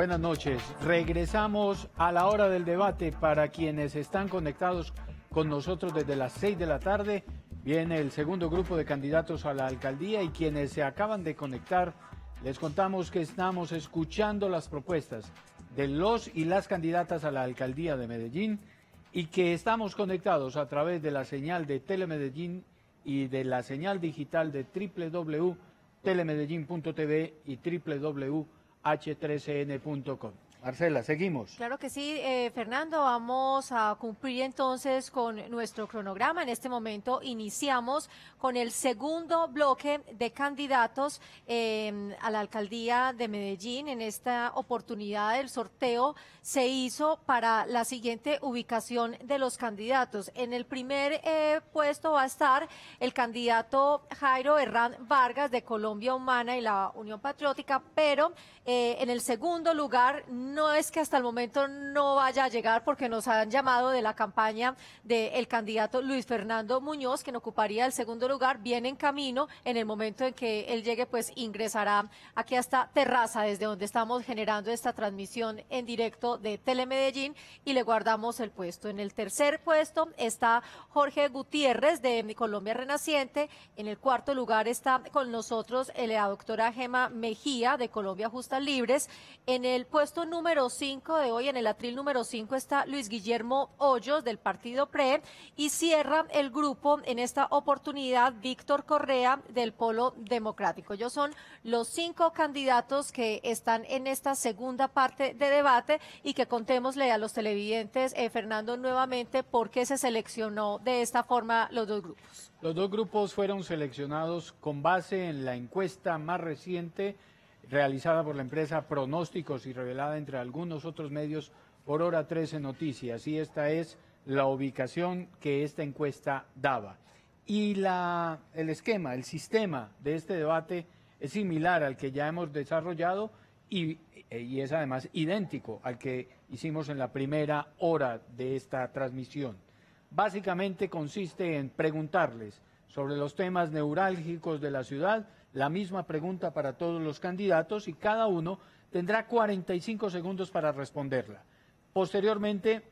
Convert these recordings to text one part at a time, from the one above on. Buenas noches. Regresamos a la hora del debate. Para quienes están conectados con nosotros desde las 6 de la tarde, viene el segundo grupo de candidatos a la alcaldía, y quienes se acaban de conectar, les contamos que estamos escuchando las propuestas de los y las candidatas a la alcaldía de Medellín, y que estamos conectados a través de la señal de Telemedellín y de la señal digital de www.telemedellín.tv y www.h13n.com. Marcela, seguimos. Claro que sí, Fernando, vamos a cumplir entonces con nuestro cronograma. En este momento iniciamos con el segundo bloque de candidatos a la alcaldía de Medellín. En esta oportunidad el sorteo se hizo para la siguiente ubicación de los candidatos. En el primer puesto va a estar el candidato Jairo Herrán Vargas de Colombia Humana y la Unión Patriótica, pero en el segundo lugar no es que hasta el momento no vaya a llegar, porque nos han llamado de la campaña del candidato Luis Fernando Muñoz, quien ocuparía el segundo lugar, viene en camino. En el momento en que él llegue, pues ingresará aquí a esta terraza desde donde estamos generando esta transmisión en directo de Telemedellín, y le guardamos el puesto. En el tercer puesto está Jorge Gutiérrez de Colombia Renaciente. En el cuarto lugar está con nosotros la doctora Gema Mejía de Colombia Justas Libres. En el puesto número 5 de hoy, en el atril número 5, está Luis Guillermo Hoyos del partido PRE, y cierra el grupo en esta oportunidad Víctor Correa del Polo Democrático. Ellos son los 5 candidatos que están en esta segunda parte de debate, y que contémosle a los televidentes, Fernando, nuevamente por qué se seleccionó de esta forma los dos grupos. Los dos grupos fueron seleccionados con base en la encuesta más reciente realizada por la empresa Pronósticos y revelada entre algunos otros medios por Hora 13 Noticias, y esta es la ubicación que esta encuesta daba. Y el esquema, el sistema de este debate es similar al que ya hemos desarrollado, y es además idéntico al que hicimos en la primera hora de esta transmisión. Básicamente consiste en preguntarles sobre los temas neurálgicos de la ciudad, la misma pregunta para todos los candidatos, y cada uno tendrá 45 segundos para responderla. Posteriormente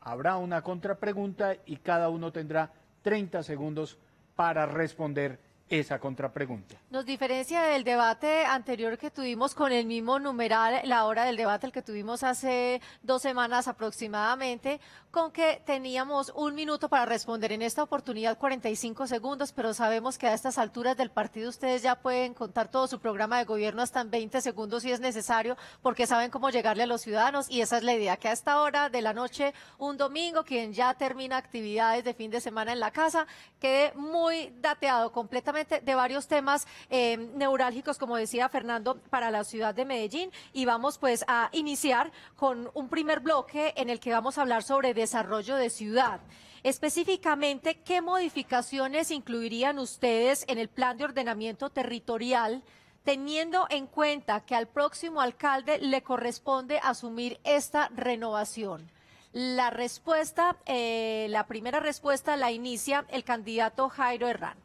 habrá una contrapregunta y cada uno tendrá 30 segundos para responder esa contrapregunta. Nos diferencia del debate anterior que tuvimos con el mismo numeral, la hora del debate, el que tuvimos hace 2 semanas aproximadamente, con que teníamos 1 minuto para responder. En esta oportunidad 45 segundos, pero sabemos que a estas alturas del partido ustedes ya pueden contar todo su programa de gobierno hasta en 20 segundos si es necesario, porque saben cómo llegarle a los ciudadanos, y esa es la idea, que a esta hora de la noche, un domingo, quien ya termina actividades de fin de semana en la casa, quede muy dateado completamente de varios temas neurálgicos, como decía Fernando, para la ciudad de Medellín. Y vamos pues a iniciar con un primer bloque en el que vamos a hablar sobre desarrollo de ciudad. Específicamente, ¿qué modificaciones incluirían ustedes en el plan de ordenamiento territorial, teniendo en cuenta que al próximo alcalde le corresponde asumir esta renovación? La respuesta, la primera respuesta la inicia el candidato Jairo Herrán.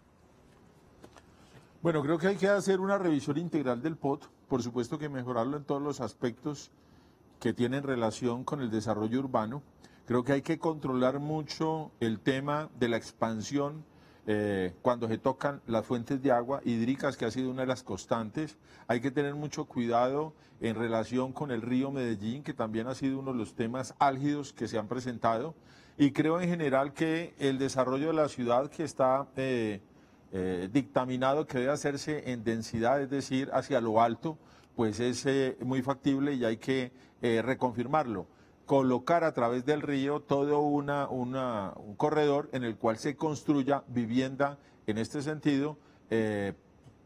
Bueno, creo que hay que hacer una revisión integral del POT, por supuesto que mejorarlo en todos los aspectos que tienen relación con el desarrollo urbano. Creo que hay que controlar mucho el tema de la expansión cuando se tocan las fuentes de agua hídricas, que ha sido una de las constantes. Hay que tener mucho cuidado en relación con el río Medellín, que también ha sido uno de los temas álgidos que se han presentado. Y creo en general que el desarrollo de la ciudad, que está dictaminado que debe hacerse en densidad, es decir, hacia lo alto, pues es muy factible, y hay que reconfirmarlo. Colocar a través del río todo un corredor en el cual se construya vivienda en este sentido,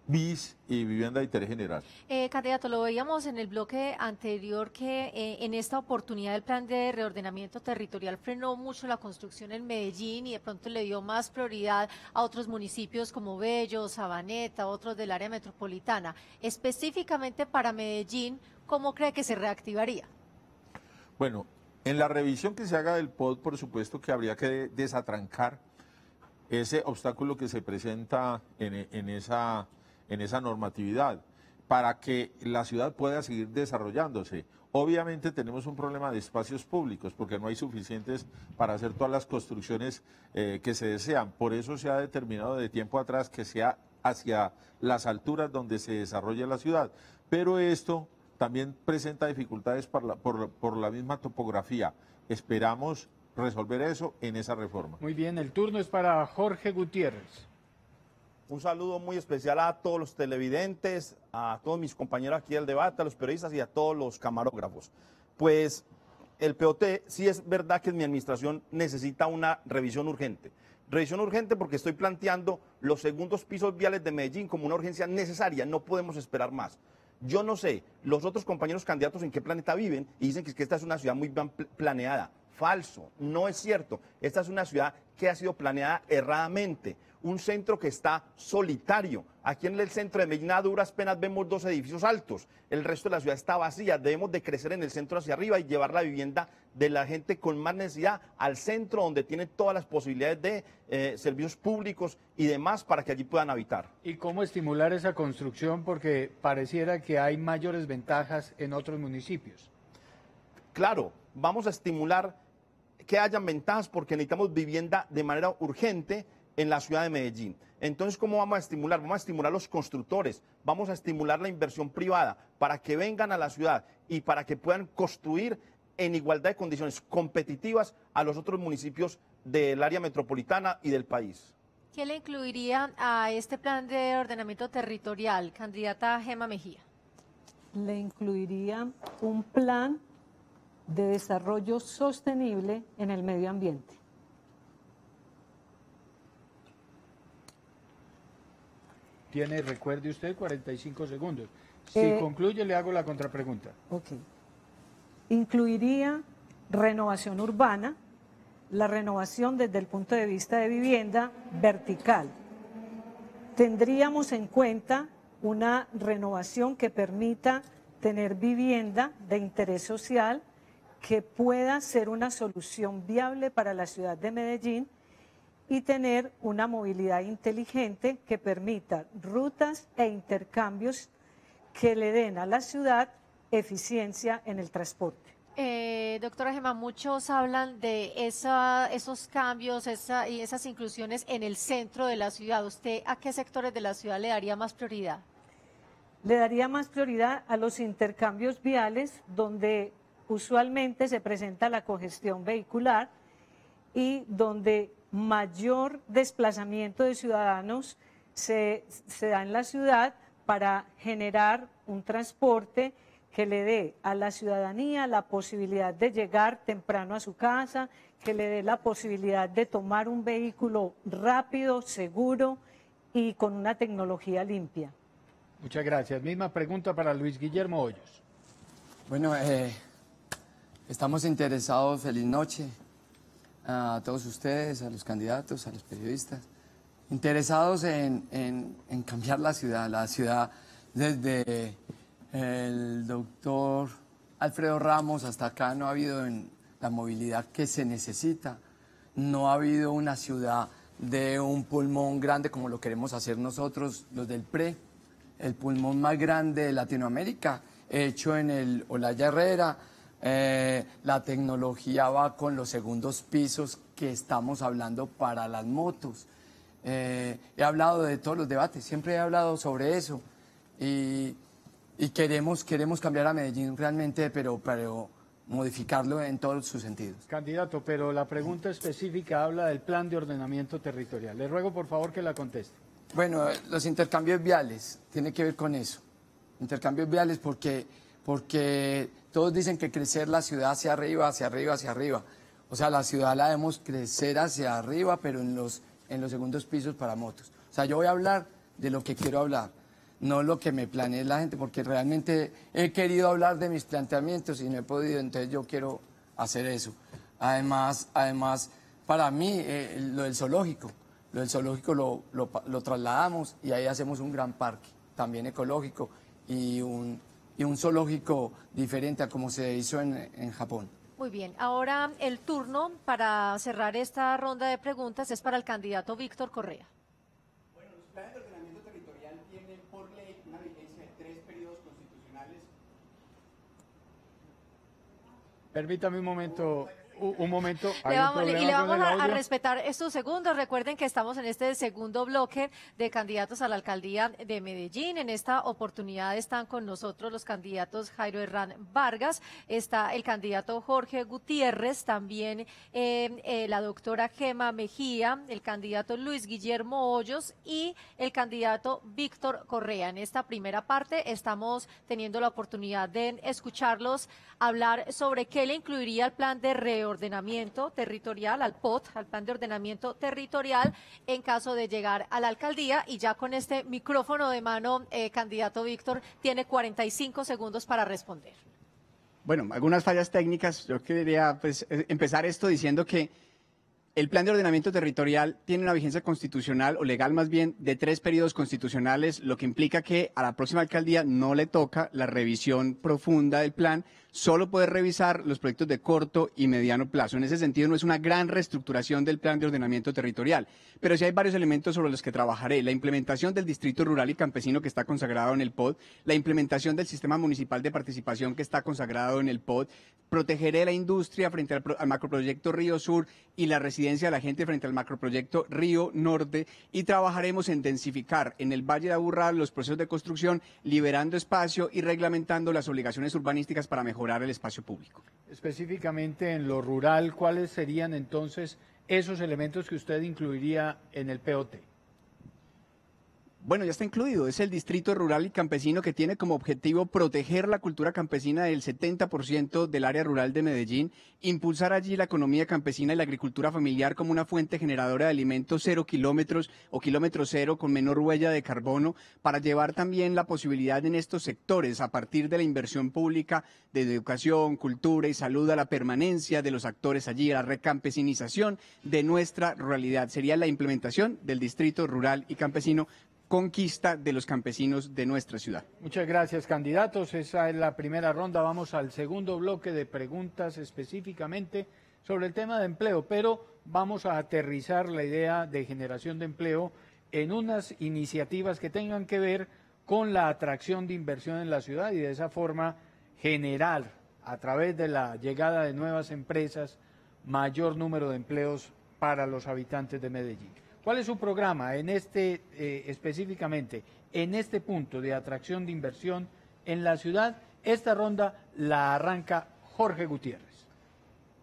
BIS y vivienda de interés general. Candidato, lo veíamos en el bloque anterior que en esta oportunidad el plan de reordenamiento territorial frenó mucho la construcción en Medellín, y de pronto le dio más prioridad a otros municipios como Bello, Sabaneta, otros del área metropolitana. Específicamente para Medellín, ¿cómo cree que se reactivaría? Bueno, en la revisión que se haga del POT, por supuesto que habría que desatrancar ese obstáculo que se presenta en esa normatividad, para que la ciudad pueda seguir desarrollándose. Obviamente tenemos un problema de espacios públicos porque no hay suficientes para hacer todas las construcciones que se desean. Por eso se ha determinado de tiempo atrás que sea hacia las alturas donde se desarrolla la ciudad. Pero esto también presenta dificultades por la misma topografía. Esperamos resolver eso en esa reforma. Muy bien, el turno es para Jorge Gutiérrez. Un saludo muy especial a todos los televidentes, a todos mis compañeros aquí del debate, a los periodistas y a todos los camarógrafos. Pues el POT, sí es verdad que mi administración necesita una revisión urgente. Revisión urgente porque estoy planteando los segundos pisos viales de Medellín como una urgencia necesaria, no podemos esperar más. Yo no sé, los otros compañeros candidatos en qué planeta viven y dicen que esta es una ciudad muy bien planeada. Falso, no es cierto. Esta es una ciudad que ha sido planeada erradamente, un centro que está solitario. Aquí en el centro de Medellín a duras penas vemos 2 edificios altos, el resto de la ciudad está vacía. Debemos de crecer en el centro hacia arriba y llevar la vivienda de la gente con más necesidad al centro donde tienen todas las posibilidades de servicios públicos y demás para que allí puedan habitar. ¿Y cómo estimular esa construcción? Porque pareciera que hay mayores ventajas en otros municipios. Claro, vamos a estimular que hayan ventajas porque necesitamos vivienda de manera urgente en la ciudad de Medellín. Entonces, ¿cómo vamos a estimular? Vamos a estimular los constructores, vamos a estimular la inversión privada para que vengan a la ciudad y para que puedan construir en igualdad de condiciones competitivas a los otros municipios del área metropolitana y del país. ¿Qué le incluiría a este plan de ordenamiento territorial, candidata Gema Mejía? Le incluiría un plan de desarrollo sostenible en el medio ambiente. Tiene, recuerde usted, 45 segundos. Si concluye, le hago la contrapregunta. Ok. Incluiría renovación urbana, la renovación desde el punto de vista de vivienda vertical. Tendríamos en cuenta una renovación que permita tener vivienda de interés social, que pueda ser una solución viable para la ciudad de Medellín y tener una movilidad inteligente que permita rutas e intercambios que le den a la ciudad eficiencia en el transporte. Doctora Gema, muchos hablan de esos cambios y esas inclusiones en el centro de la ciudad. ¿Usted a qué sectores de la ciudad le daría más prioridad? Le daría más prioridad a los intercambios viales donde usualmente se presenta la congestión vehicular y donde mayor desplazamiento de ciudadanos se da en la ciudad para generar un transporte que le dé a la ciudadanía la posibilidad de llegar temprano a su casa, que le dé la posibilidad de tomar un vehículo rápido, seguro y con una tecnología limpia. Muchas gracias. Misma pregunta para Luis Guillermo Hoyos. Bueno, estamos interesados, feliz noche a todos ustedes, a los candidatos, a los periodistas, interesados en cambiar la ciudad desde el doctor Alfredo Ramos hasta acá no ha habido la movilidad que se necesita, no ha habido una ciudad de un pulmón grande como lo queremos hacer nosotros, los del PRE, el pulmón más grande de Latinoamérica, hecho en el Olaya Herrera. La tecnología va con los segundos pisos que estamos hablando para las motos. He hablado de todos los debates, siempre he hablado sobre eso y queremos cambiar a Medellín realmente, pero modificarlo en todos sus sentidos. Candidato, pero la pregunta específica habla del plan de ordenamiento territorial. Le ruego por favor que la conteste. Bueno, los intercambios viales, tiene que ver con eso. Intercambios viales porque todos dicen que crecer la ciudad hacia arriba, hacia arriba, hacia arriba. O sea, la ciudad la debemos crecer hacia arriba, pero en los segundos pisos para motos. O sea, yo voy a hablar de lo que quiero hablar, no lo que me planee la gente, porque realmente he querido hablar de mis planteamientos y no he podido, entonces yo quiero hacer eso. Además para mí, lo del zoológico lo trasladamos y ahí hacemos un gran parque, también ecológico, y un zoológico diferente a como se hizo en Japón. Muy bien, ahora el turno para cerrar esta ronda de preguntas es para el candidato Víctor Correa. Bueno, los planes de ordenamiento territorial tienen por ley una vigencia de 3 periodos constitucionales. Permítame un momento. Un momento. Le vamos a respetar estos segundos. Recuerden que estamos en este segundo bloque de candidatos a la alcaldía de Medellín. En esta oportunidad están con nosotros los candidatos Jairo Herrán Vargas, está el candidato Jorge Gutiérrez, también la doctora Gema Mejía, el candidato Luis Guillermo Hoyos y el candidato Víctor Correa. En esta primera parte estamos teniendo la oportunidad de escucharlos hablar sobre qué le incluiría el plan de reordenamiento territorial, al POT, al plan de ordenamiento territorial, en caso de llegar a la alcaldía. Y ya con este micrófono de mano, candidato Víctor, tiene 45 segundos para responder. Bueno, algunas fallas técnicas. Yo quería empezar esto diciendo que el plan de ordenamiento territorial tiene una vigencia constitucional, o legal más bien, de 3 periodos constitucionales, lo que implica que a la próxima alcaldía no le toca la revisión profunda del plan, solo puede revisar los proyectos de corto y mediano plazo. En ese sentido, no es una gran reestructuración del plan de ordenamiento territorial, pero sí hay varios elementos sobre los que trabajaré. La implementación del distrito rural y campesino, que está consagrado en el POT, la implementación del sistema municipal de participación, que está consagrado en el POT, protegeré la industria frente al macroproyecto Río Sur y la residencia de la gente frente al macroproyecto Río Norte, y trabajaremos en densificar en el Valle de Aburrá los procesos de construcción, liberando espacio y reglamentando las obligaciones urbanísticas para mejorar el espacio público. Específicamente en lo rural, ¿cuáles serían entonces esos elementos que usted incluiría en el POT? Bueno, ya está incluido, es el distrito rural y campesino, que tiene como objetivo proteger la cultura campesina del 70% del área rural de Medellín, impulsar allí la economía campesina y la agricultura familiar como una fuente generadora de alimentos 0 kilómetros o kilómetro cero, con menor huella de carbono, para llevar también la posibilidad en estos sectores, a partir de la inversión pública de educación, cultura y salud, a la permanencia de los actores allí, a la recampesinización de nuestra ruralidad. Sería la implementación del distrito rural y campesino, conquista de los campesinos de nuestra ciudad. Muchas gracias, candidatos. Esa es la primera ronda. Vamos al segundo bloque de preguntas específicamente sobre el tema de empleo, pero vamos a aterrizar la idea de generación de empleo en unas iniciativas que tengan que ver con la atracción de inversión en la ciudad, y de esa forma generar, a través de la llegada de nuevas empresas, mayor número de empleos para los habitantes de Medellín. ¿Cuál es su programa en este, específicamente, en este punto de atracción de inversión en la ciudad? Esta ronda la arranca Jorge Gutiérrez.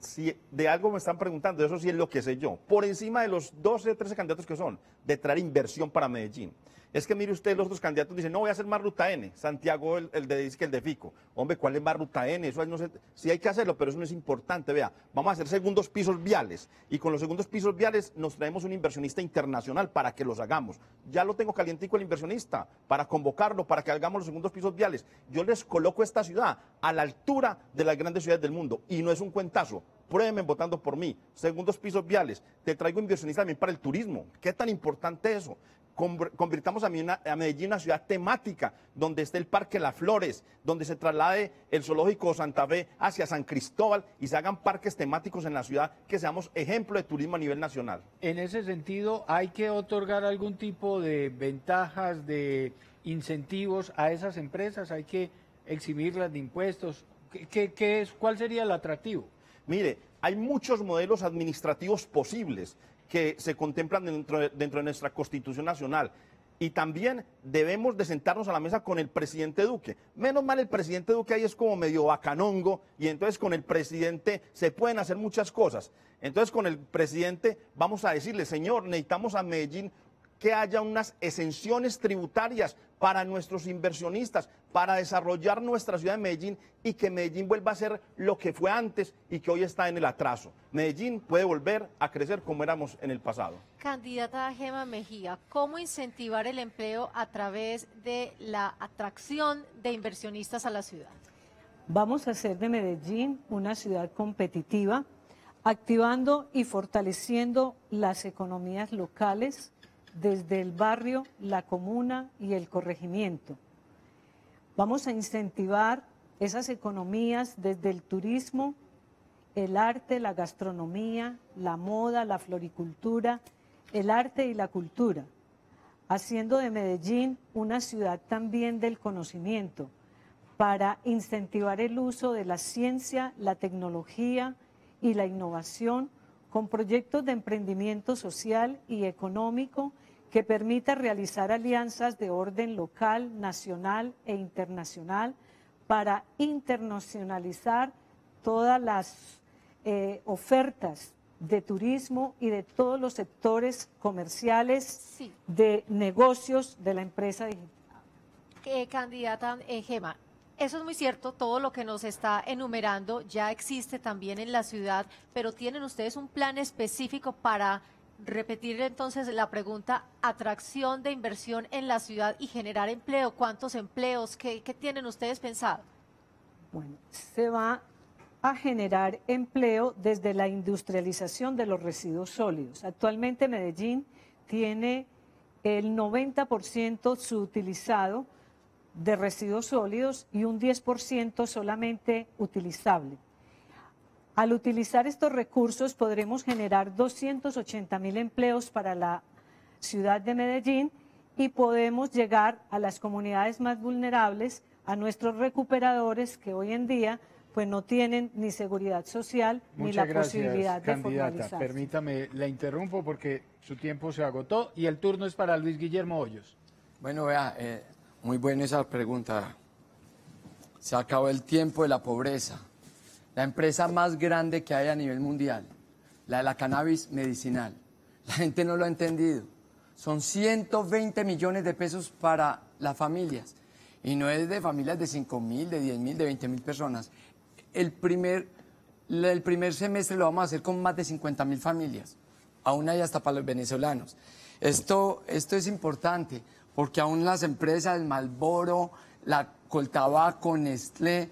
Sí, de algo me están preguntando, eso sí es lo que sé yo. Por encima de los 12, 13 candidatos que son, de traer inversión para Medellín. Es que mire usted, los otros candidatos dicen, no voy a hacer más Ruta N. Santiago, el de Fico. Hombre, ¿cuál es más Ruta N? Eso no sé, sí hay que hacerlo, pero eso no es importante. Vea, vamos a hacer segundos pisos viales. Y con los segundos pisos viales nos traemos un inversionista internacional para que los hagamos. Ya lo tengo calientico el inversionista, para convocarlo, para que hagamos los segundos pisos viales. Yo les coloco esta ciudad a la altura de las grandes ciudades del mundo. Y no es un cuentazo. Prueben votando por mí. Segundos pisos viales. Te traigo inversionista también para el turismo. ¿Qué tan importante es eso? Convirtamos a Medellín una ciudad temática, donde esté el Parque Las Flores, donde se traslade el zoológico Santa Fe hacia San Cristóbal y se hagan parques temáticos en la ciudad, que seamos ejemplo de turismo a nivel nacional. En ese sentido, ¿hay que otorgar algún tipo de ventajas, de incentivos a esas empresas? ¿Hay que eximirlas de impuestos? ¿Cuál sería el atractivo? Mire, hay muchos modelos administrativos posibles que se contemplan dentro de nuestra Constitución Nacional. Y también debemos de sentarnos a la mesa con el presidente Duque. Menos mal el presidente Duque ahí es como medio bacanongo, y entonces con el presidente se pueden hacer muchas cosas. Entonces con el presidente vamos a decirle, señor, necesitamos a Medellín que haya unas exenciones tributarias para nuestros inversionistas, para desarrollar nuestra ciudad de Medellín y que Medellín vuelva a ser lo que fue antes y que hoy está en el atraso. Medellín puede volver a crecer como éramos en el pasado. Candidata Gema Mejía, ¿cómo incentivar el empleo a través de la atracción de inversionistas a la ciudad? Vamos a hacer de Medellín una ciudad competitiva, activando y fortaleciendo las economías locales, desde el barrio, la comuna y el corregimiento. Vamos a incentivar esas economías desde el turismo, el arte, la gastronomía, la moda, la floricultura, el arte y la cultura, haciendo de Medellín una ciudad también del conocimiento, para incentivar el uso de la ciencia, la tecnología y la innovación con proyectos de emprendimiento social y económico que permita realizar alianzas de orden local, nacional e internacional para internacionalizar todas las ofertas de turismo y de todos los sectores comerciales, sí, de negocios de la empresa digital. Candidata Gema, eso es muy cierto, todo lo que nos está enumerando ya existe también en la ciudad, pero ¿tienen ustedes un plan específico para repetir entonces la pregunta, atracción de inversión en la ciudad y generar empleo? ¿Cuántos empleos? ¿Qué tienen ustedes pensado? Bueno, se va a generar empleo desde la industrialización de los residuos sólidos. Actualmente Medellín tiene el 90% subutilizado de residuos sólidos y un 10% solamente utilizable. Al utilizar estos recursos podremos generar 280.000 empleos para la ciudad de Medellín y podemos llegar a las comunidades más vulnerables, a nuestros recuperadores que hoy en día pues no tienen ni seguridad social ni la posibilidad de formalizarse. Muchas gracias, candidata. Permítame, la interrumpo porque su tiempo se agotó y el turno es para Luis Guillermo Hoyos. Bueno, vea, muy buena esa pregunta. Se acabó el tiempo de la pobreza. La empresa más grande que hay a nivel mundial, la de la cannabis medicinal. La gente no lo ha entendido. Son 120 millones de pesos para las familias. Y no es de familias de 5.000, de 10.000, de 20.000 personas. El primer semestre lo vamos a hacer con más de 50.000 familias. Aún hay hasta para los venezolanos. Esto es importante porque aún las empresas, el Marlboro, la Coltabaco, Nestlé,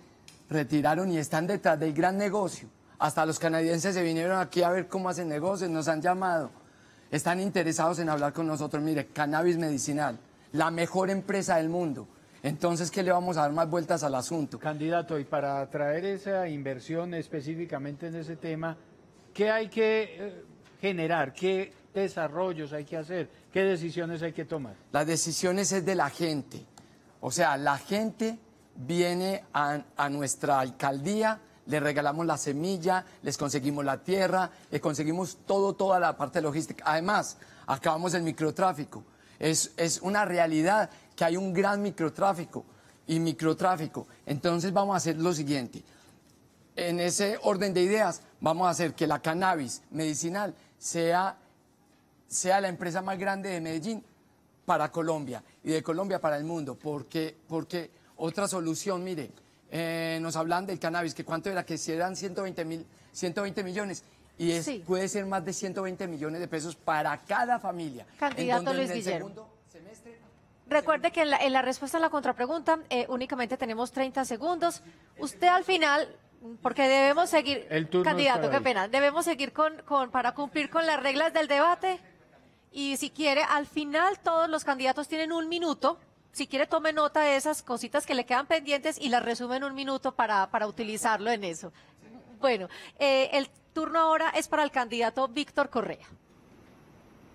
retiraron y están detrás del gran negocio. Hasta los canadienses se vinieron aquí a ver cómo hacen negocios, nos han llamado. Están interesados en hablar con nosotros. Mire, cannabis medicinal, la mejor empresa del mundo. Entonces, ¿qué le vamos a dar más vueltas al asunto? Candidato, y para atraer esa inversión específicamente en ese tema, ¿qué hay que generar? ¿Qué desarrollos hay que hacer? ¿Qué decisiones hay que tomar? Las decisiones es de la gente. O sea, la gente viene a nuestra alcaldía, le regalamos la semilla, les conseguimos la tierra, les conseguimos toda la parte logística. Además, acabamos el microtráfico. Es una realidad que hay un gran microtráfico. Entonces vamos a hacer lo siguiente, en ese orden de ideas vamos a hacer que la cannabis medicinal sea la empresa más grande de Medellín para Colombia y de Colombia para el mundo, porque otra solución, mire, nos hablan del cannabis, que cuánto era, que si eran 120 millones. Y sí, puede ser más de 120 millones de pesos para cada familia. Candidato Luis Guillermo. Recuerde que en la respuesta a la contrapregunta únicamente tenemos 30 segundos. Usted al final, porque debemos seguir, candidato, qué pena, debemos seguir para cumplir con las reglas del debate. Y si quiere, al final todos los candidatos tienen un minuto. Si quiere, tome nota de esas cositas que le quedan pendientes y las resume en un minuto para utilizarlo en eso. Bueno, el turno ahora es para el candidato Víctor Correa.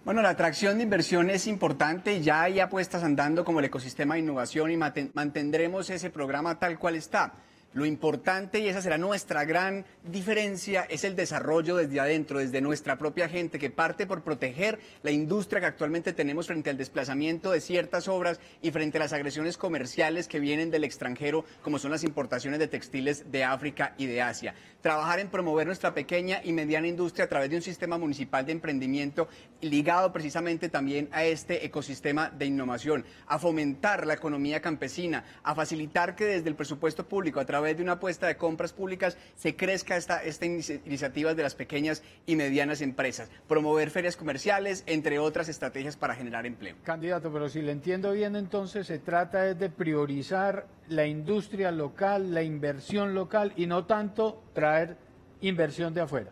Bueno, la atracción de inversión es importante, ya hay apuestas andando como el ecosistema de innovación y mantendremos ese programa tal cual está. Lo importante, y esa será nuestra gran diferencia, es el desarrollo desde adentro, desde nuestra propia gente, que parte por proteger la industria que actualmente tenemos frente al desplazamiento de ciertas obras y frente a las agresiones comerciales que vienen del extranjero, como son las importaciones de textiles de África y de Asia. Trabajar en promover nuestra pequeña y mediana industria a través de un sistema municipal de emprendimiento ligado precisamente también a este ecosistema de innovación, a fomentar la economía campesina, a facilitar que desde el presupuesto público, a través de una apuesta de compras públicas, se crezca esta iniciativa de las pequeñas y medianas empresas, promover ferias comerciales, entre otras estrategias para generar empleo. Candidato, pero si le entiendo bien, entonces se trata de priorizar la industria local, la inversión local y no tanto traer inversión de afuera.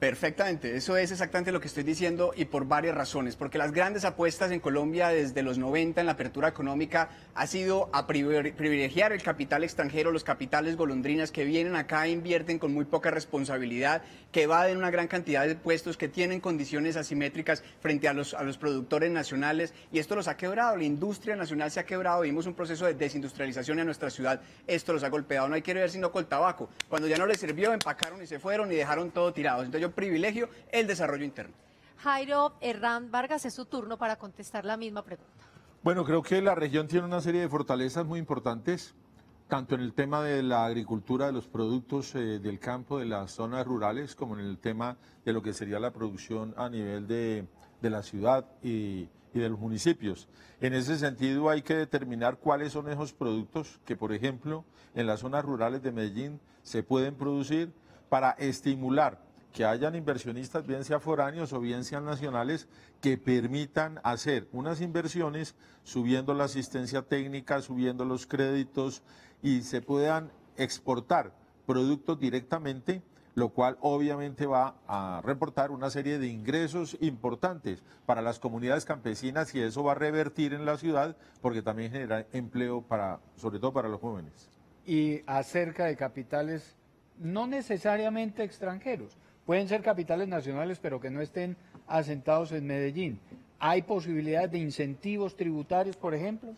Perfectamente, eso es exactamente lo que estoy diciendo y por varias razones, porque las grandes apuestas en Colombia desde los 90 en la apertura económica ha sido a privilegiar el capital extranjero, los capitales golondrinas que vienen acá e invierten con muy poca responsabilidad, que evaden una gran cantidad de puestos, que tienen condiciones asimétricas frente a los productores nacionales, y esto los ha quebrado, la industria nacional se ha quebrado, vimos un proceso de desindustrialización en nuestra ciudad, esto los ha golpeado, no hay que ver sino Coltabaco, cuando ya no les sirvió empacaron y se fueron y dejaron todo tirado, entonces yo privilegio el desarrollo interno. Jairo Herrán Vargas, es su turno para contestar la misma pregunta. Bueno, creo que la región tiene una serie de fortalezas muy importantes, tanto en el tema de la agricultura, de los productos del campo, de las zonas rurales, como en el tema de lo que sería la producción a nivel de la ciudad y de los municipios. En ese sentido hay que determinar cuáles son esos productos que, por ejemplo, en las zonas rurales de Medellín se pueden producir para estimular que hayan inversionistas, bien sea foráneos o bien sean nacionales, que permitan hacer unas inversiones subiendo la asistencia técnica, subiendo los créditos y se puedan exportar productos directamente, lo cual obviamente va a reportar una serie de ingresos importantes para las comunidades campesinas y eso va a revertir en la ciudad porque también genera empleo para, sobre todo para los jóvenes. Y acerca de capitales, no necesariamente extranjeros. Pueden ser capitales nacionales, pero que no estén asentados en Medellín. ¿Hay posibilidades de incentivos tributarios, por ejemplo?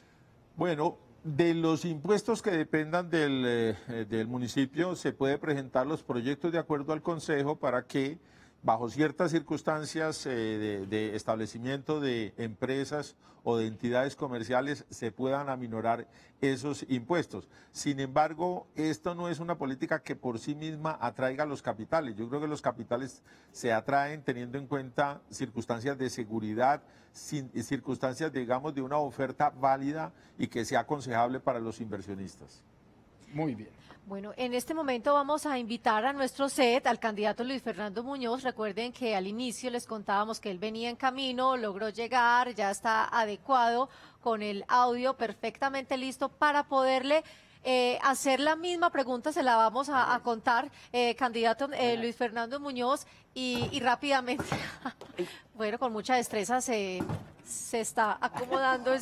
Bueno, de los impuestos que dependan del municipio, se puede presentar los proyectos de acuerdo al Consejo para que, bajo ciertas circunstancias de establecimiento de empresas o de entidades comerciales, se puedan aminorar esos impuestos. Sin embargo, esto no es una política que por sí misma atraiga a los capitales. Yo creo que los capitales se atraen teniendo en cuenta circunstancias de seguridad, circunstancias, digamos, de una oferta válida y que sea aconsejable para los inversionistas. Muy bien. Bueno, en este momento vamos a invitar a nuestro set al candidato Luis Fernando Muñoz. Recuerden que al inicio les contábamos que él venía en camino, logró llegar, ya está adecuado con el audio perfectamente listo para poderle hacer la misma pregunta, se la vamos a contar, candidato Luis Fernando Muñoz, y rápidamente, bueno, con mucha destreza se está acomodando en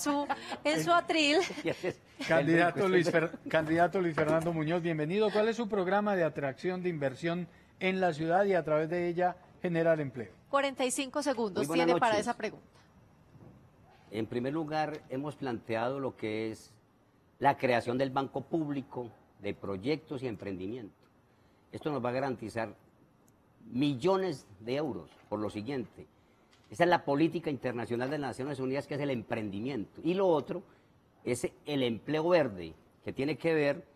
su atril. Candidato Luis Fernando Muñoz, bienvenido. ¿Cuál es su programa de atracción de inversión en la ciudad y a través de ella generar empleo? 45 segundos tiene para esa pregunta. En primer lugar, hemos planteado lo que es la creación del Banco Público de Proyectos y Emprendimiento. Esto nos va a garantizar millones de euros por lo siguiente. Esa es la política internacional de las Naciones Unidas, que es el emprendimiento. Y lo otro es el empleo verde, que tiene que ver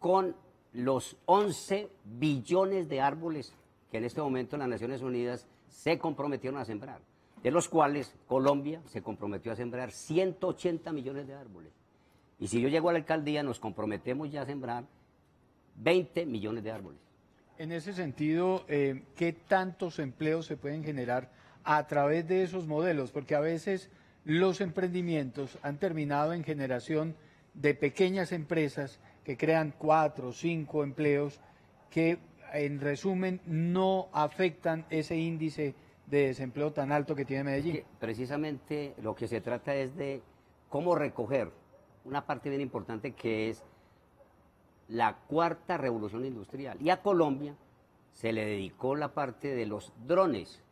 con los 11 billones de árboles que en este momento las Naciones Unidas se comprometieron a sembrar, de los cuales Colombia se comprometió a sembrar 180 millones de árboles. Y si yo llego a la alcaldía, nos comprometemos ya a sembrar 20 millones de árboles. En ese sentido, ¿qué tantos empleos se pueden generar a través de esos modelos? Porque a veces los emprendimientos han terminado en generación de pequeñas empresas que crean 4 o 5 empleos que, en resumen, no afectan ese índice de desempleo tan alto que tiene Medellín. Precisamente lo que se trata es de cómo recoger una parte bien importante que es la cuarta revolución industrial. Y a Colombia se le dedicó la parte de los drones.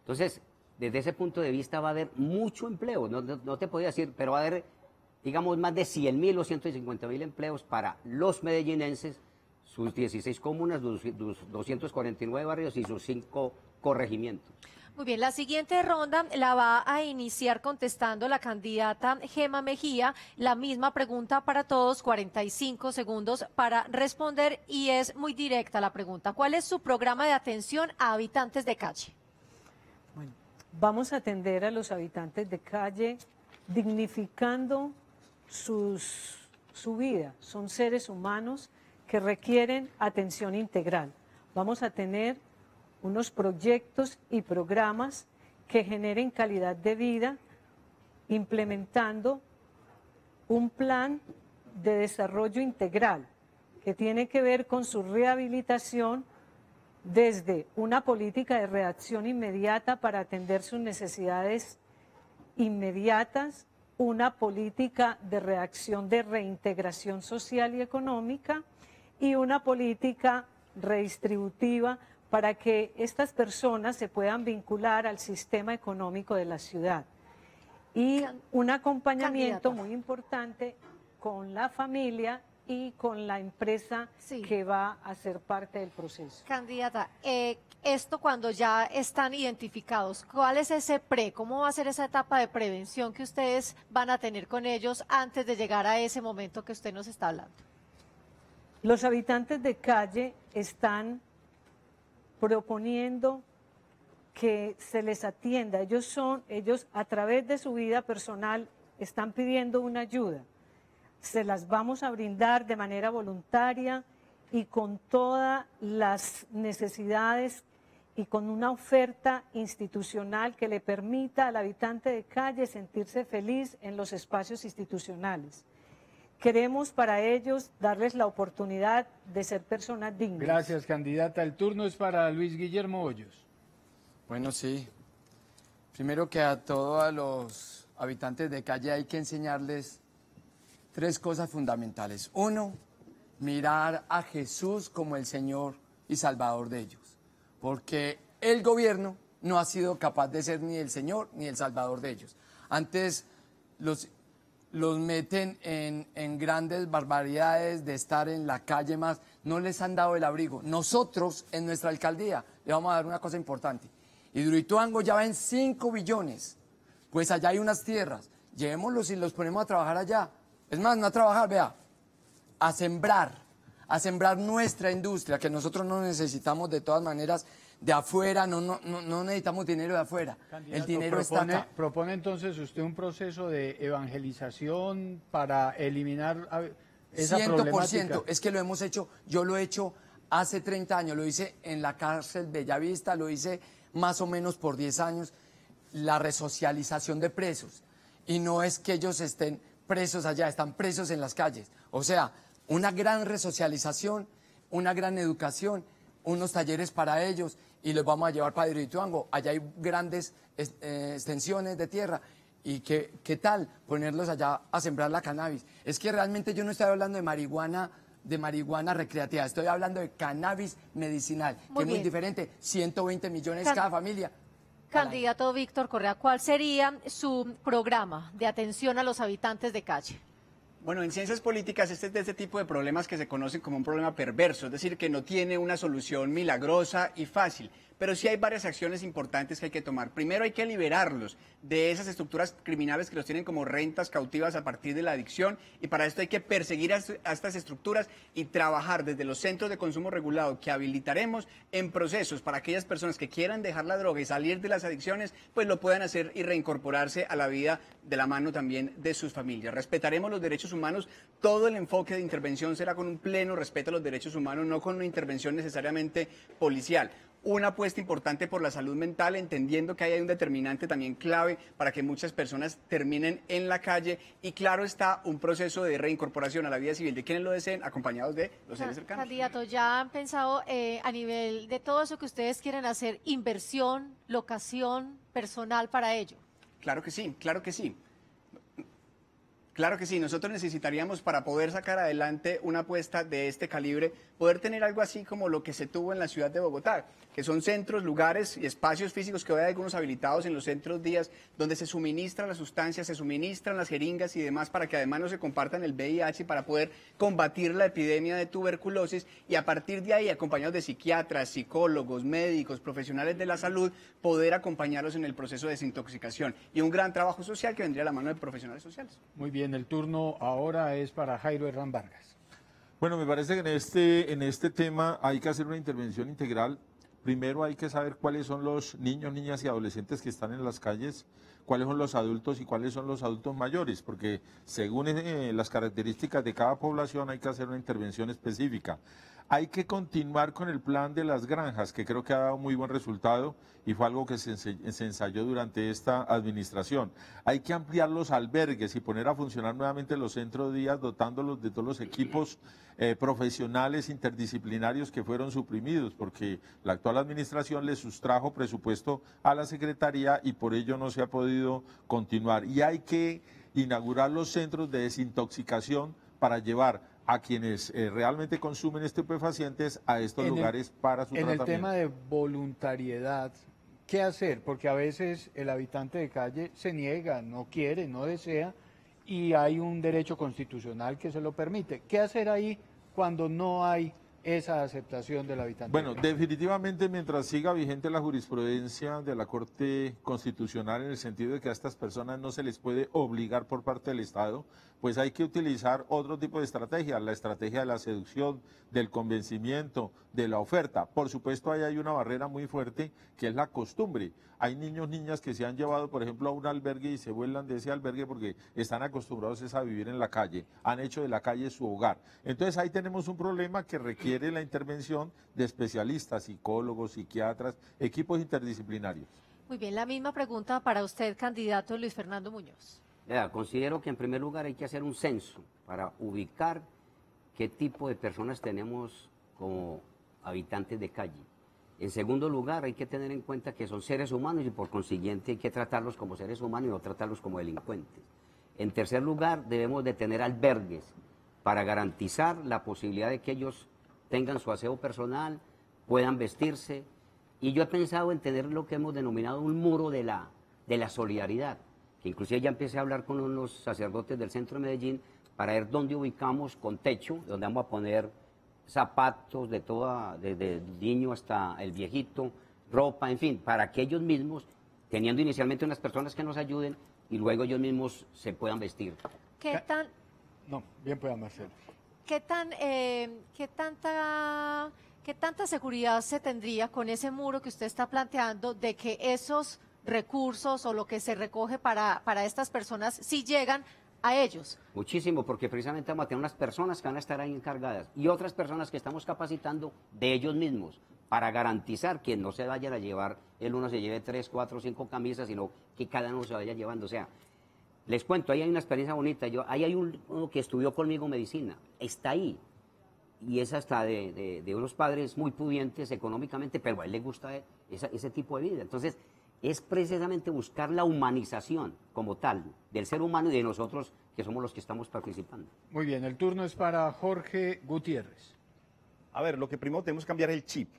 Entonces, desde ese punto de vista va a haber mucho empleo. No te podía decir, pero va a haber, digamos, más de 100.000 o 150.000 empleos para los medellinenses, sus 16 comunas, 249 barrios y sus 5 corregimientos. Muy bien, la siguiente ronda la va a iniciar contestando la candidata Gema Mejía, la misma pregunta para todos, 45 segundos para responder y es muy directa la pregunta. ¿Cuál es su programa de atención a habitantes de calle? Bueno, vamos a atender a los habitantes de calle dignificando su vida. Son seres humanos que requieren atención integral. Vamos a tener unos proyectos y programas que generen calidad de vida, implementando un plan de desarrollo integral que tiene que ver con su rehabilitación, desde una política de reacción inmediata para atender sus necesidades inmediatas, una política de reacción de reintegración social y económica y una política redistributiva para que estas personas se puedan vincular al sistema económico de la ciudad. Y un acompañamiento muy importante con la familia y con la empresa que va a ser parte del proceso. Candidata, esto cuando ya están identificados, ¿cuál es ese PRE? ¿Cómo va a ser esa etapa de prevención que ustedes van a tener con ellos antes de llegar a ese momento que usted nos está hablando? Los habitantes de calle están proponiendo que se les atienda. Ellos a través de su vida personal están pidiendo una ayuda. Se las vamos a brindar de manera voluntaria y con todas las necesidades y con una oferta institucional que le permita al habitante de calle sentirse feliz en los espacios institucionales. Queremos para ellos darles la oportunidad de ser personas dignas. Gracias, candidata. El turno es para Luis Guillermo Hoyos. Bueno, sí. Primero que a todos los habitantes de calle hay que enseñarles tres cosas fundamentales. Uno, mirar a Jesús como el Señor y Salvador de ellos, porque el gobierno no ha sido capaz de ser ni el Señor ni el Salvador de ellos. Antes los meten en grandes barbaridades de estar en la calle más, no les han dado el abrigo. Nosotros, en nuestra alcaldía, le vamos a dar una cosa importante. Hidroituango ya va en 5 billones, pues allá hay unas tierras, llevémoslos y los ponemos a trabajar allá. Es más, no a trabajar, vea, a sembrar nuestra industria, que nosotros no necesitamos de todas maneras de afuera, no necesitamos dinero de afuera, candidato, el dinero está acá. ¿Propone entonces usted un proceso de evangelización para eliminar esa problemática? 100%, es que lo hemos hecho, yo lo he hecho hace 30 años, lo hice en la cárcel Bellavista, lo hice más o menos por 10 años, la resocialización de presos, y no es que ellos estén presos allá, están presos en las calles. O sea, una gran resocialización, una gran educación, unos talleres para ellos y los vamos a llevar para Hidroituango. Allá hay grandes extensiones de tierra y ¿qué tal ponerlos allá a sembrar la cannabis? Es que realmente yo no estoy hablando de marihuana recreativa, estoy hablando de cannabis medicinal, muy que bien. Es muy diferente, 120 millones cada familia. Candidato Víctor Correa, ¿cuál sería su programa de atención a los habitantes de calle? Bueno, en ciencias políticas este es de este tipo de problemas que se conocen como un problema perverso, es decir, que no tiene una solución milagrosa y fácil, pero sí hay varias acciones importantes que hay que tomar. Primero hay que liberarlos de esas estructuras criminales que los tienen como rentas cautivas a partir de la adicción y para esto hay que perseguir a estas estructuras y trabajar desde los centros de consumo regulado que habilitaremos en procesos para aquellas personas que quieran dejar la droga y salir de las adicciones, pues lo puedan hacer y reincorporarse a la vida de la mano también de sus familias. Respetaremos los derechos humanos, todo el enfoque de intervención será con un pleno respeto a los derechos humanos, no con una intervención necesariamente policial. Una apuesta importante por la salud mental, entendiendo que hay un determinante también clave para que muchas personas terminen en la calle y claro está un proceso de reincorporación a la vida civil de quienes lo deseen, acompañados de los seres cercanos. Candidato, ya han pensado a nivel de todo eso que ustedes quieren hacer, inversión, locación, personal para ello. Claro que sí, claro que sí. Claro que sí, nosotros necesitaríamos para poder sacar adelante una apuesta de este calibre, poder tener algo así como lo que se tuvo en la ciudad de Bogotá, que son centros, lugares y espacios físicos que hoy hay algunos habilitados en los centros días, donde se suministran las sustancias, se suministran las jeringas y demás para que además no se compartan el VIH para poder combatir la epidemia de tuberculosis y a partir de ahí, acompañados de psiquiatras, psicólogos, médicos, profesionales de la salud, poder acompañarlos en el proceso de desintoxicación y un gran trabajo social que vendría a la mano de profesionales sociales. Muy bien. El turno ahora es para Jairo Herrán Vargas. Bueno, me parece que en este tema hay que hacer una intervención integral. Primero hay que saber cuáles son los niños, niñas y adolescentes que están en las calles, cuáles son los adultos y cuáles son los adultos mayores, porque según las características de cada población hay que hacer una intervención específica. Hay que continuar con el plan de las granjas, que creo que ha dado muy buen resultado y fue algo que se ensayó durante esta administración. Hay que ampliar los albergues y poner a funcionar nuevamente los centros de día, dotándolos de todos los equipos profesionales interdisciplinarios que fueron suprimidos, porque la actual administración le sustrajo presupuesto a la Secretaría y por ello no se ha podido continuar. Y hay que inaugurar los centros de desintoxicación para llevar a quienes realmente consumen estupefacientes a estos lugares para su tratamiento. En el tema de voluntariedad, ¿qué hacer? Porque a veces el habitante de calle se niega, no quiere, no desea, y hay un derecho constitucional que se lo permite. ¿Qué hacer ahí cuando no hay esa aceptación del habitante? Bueno, definitivamente mientras siga vigente la jurisprudencia de la Corte Constitucional en el sentido de que a estas personas no se les puede obligar por parte del Estado, pues hay que utilizar otro tipo de estrategia, la estrategia de la seducción, del convencimiento, de la oferta. Por supuesto, ahí hay una barrera muy fuerte que es la costumbre. Hay niños, niñas que se han llevado, por ejemplo, a un albergue y se vuelan de ese albergue porque están acostumbrados a vivir en la calle, han hecho de la calle su hogar. Entonces ahí tenemos un problema que requiere la intervención de especialistas, psicólogos, psiquiatras, equipos interdisciplinarios. Muy bien, la misma pregunta para usted, candidato Luis Fernando Muñoz. Considero que en primer lugar hay que hacer un censo para ubicar qué tipo de personas tenemos como habitantes de calle. En segundo lugar, hay que tener en cuenta que son seres humanos y por consiguiente hay que tratarlos como seres humanos y no tratarlos como delincuentes. En tercer lugar, debemos de tener albergues para garantizar la posibilidad de que ellos tengan su aseo personal, puedan vestirse. Y yo he pensado en tener lo que hemos denominado un muro de la solidaridad. Inclusive ya empecé a hablar con unos sacerdotes del centro de Medellín para ver dónde ubicamos con techo, donde vamos a poner zapatos de toda, desde el niño hasta el viejito, ropa, en fin, para que ellos mismos, teniendo inicialmente unas personas que nos ayuden y luego ellos mismos se puedan vestir. ¿Qué tan? No, bien pueda Marcelo. ¿Qué tanta seguridad se tendría con ese muro que usted está planteando de que esos recursos o lo que se recoge para estas personas si llegan a ellos? Muchísimo, porque precisamente vamos a tener unas personas que van a estar ahí encargadas y otras personas que estamos capacitando de ellos mismos para garantizar que no se vayan a llevar, el uno se lleve 3, 4, 5 camisas, sino que cada uno se vaya llevando. O sea, les cuento, ahí hay una experiencia bonita. Ahí hay uno que estudió conmigo medicina, está ahí y es hasta de unos padres muy pudientes económicamente, pero a él le gusta ese tipo de vida. Entonces es precisamente buscar la humanización como tal, del ser humano y de nosotros que somos los que estamos participando. Muy bien, el turno es para Jorge Gutiérrez. A ver, lo que primero tenemos que cambiar es el chip.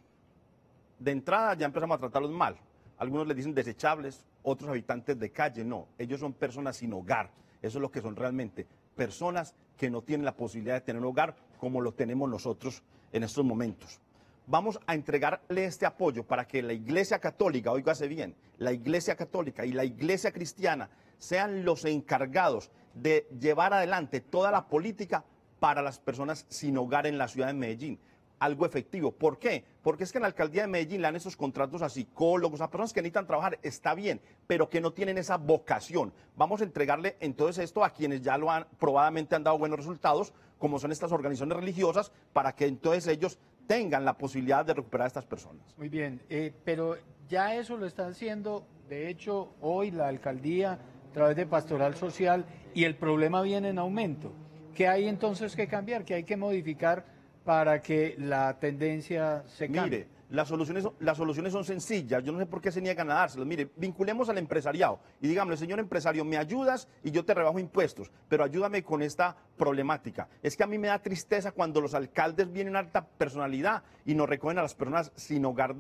De entrada ya empezamos a tratarlos mal. Algunos les dicen desechables, otros habitantes de calle, no. Ellos son personas sin hogar, eso es lo que son realmente. Personas que no tienen la posibilidad de tener un hogar como lo tenemos nosotros en estos momentos. Vamos a entregarle este apoyo para que la Iglesia Católica, óigase bien, la Iglesia Católica y la Iglesia Cristiana sean los encargados de llevar adelante toda la política para las personas sin hogar en la ciudad de Medellín. Algo efectivo. ¿Por qué? Porque es que en la Alcaldía de Medellín le dan esos contratos a psicólogos, a personas que necesitan trabajar, está bien, pero que no tienen esa vocación. Vamos a entregarle entonces esto a quienes ya lo han, probadamente han dado buenos resultados, como son estas organizaciones religiosas, para que entonces ellos tengan la posibilidad de recuperar a estas personas. Muy bien, pero ya eso lo están haciendo, de hecho, hoy la alcaldía a través de Pastoral Social y el problema viene en aumento. ¿Qué hay entonces que cambiar? ¿Qué hay que modificar para que la tendencia se cambie? Mire, las soluciones son sencillas, yo no sé por qué se niegan a dárselas. Mire, vinculemos al empresariado y digámosle, señor empresario, me ayudas y yo te rebajo impuestos, pero ayúdame con esta problemática. Es que a mí me da tristeza cuando los alcaldes vienen a alta personalidad y nos recogen a las personas sin hogar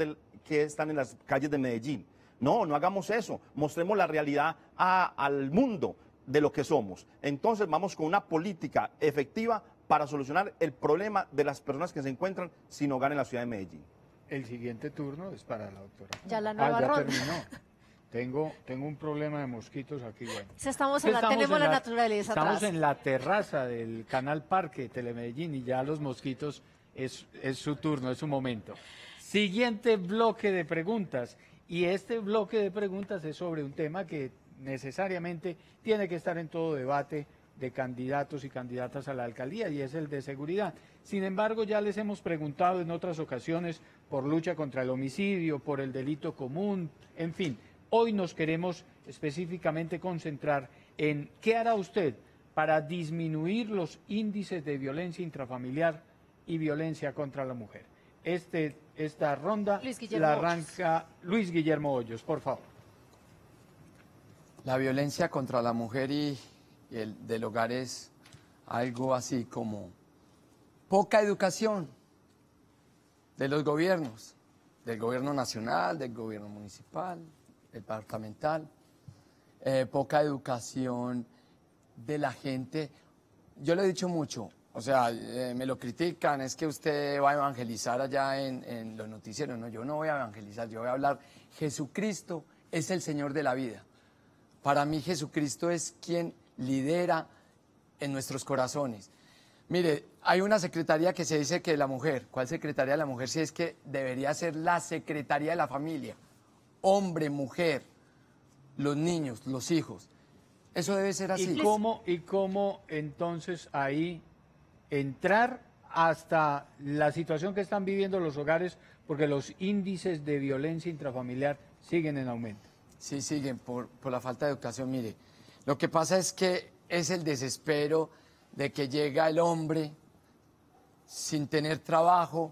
que están en las calles de Medellín. No, no hagamos eso, mostremos la realidad al mundo de lo que somos. Entonces vamos con una política efectiva para solucionar el problema de las personas que se encuentran sin hogar en la ciudad de Medellín. El siguiente turno es para la doctora. Ya la nueva ya ronda. Terminó. Tengo un problema de mosquitos aquí. Bueno. Tenemos la naturaleza atrás. Estamos en la terraza del Canal Parque Telemedellín y ya los mosquitos es su turno, es su momento. Siguiente bloque de preguntas. Y este bloque de preguntas es sobre un tema que necesariamente tiene que estar en todo debate de candidatos y candidatas a la alcaldía, y es el de seguridad. Sin embargo, ya les hemos preguntado en otras ocasiones por lucha contra el homicidio, por el delito común, en fin. Hoy nos queremos específicamente concentrar en qué hará usted para disminuir los índices de violencia intrafamiliar y violencia contra la mujer. Esta ronda la arranca Luis Guillermo Hoyos, por favor. La violencia contra la mujer y del hogar es algo así como poca educación de los gobiernos, del gobierno nacional, del gobierno municipal, departamental, poca educación de la gente. Yo le he dicho mucho, o sea, me lo critican, es que usted va a evangelizar allá en los noticieros. No, yo no voy a evangelizar, yo voy a hablar. Jesucristo es el Señor de la vida. Para mí Jesucristo es quien lidera en nuestros corazones. Mire, hay una secretaría que se dice que la mujer, ¿cuál secretaría de la mujer? Si es que debería ser la secretaría de la familia. Hombre, mujer, los niños, los hijos. Eso debe ser así. ¿Y cómo entonces ahí entrar hasta la situación que están viviendo los hogares? Porque los índices de violencia intrafamiliar siguen en aumento. Sí, siguen por la falta de educación. Mire, lo que pasa es que es el desespero de que llega el hombre sin tener trabajo,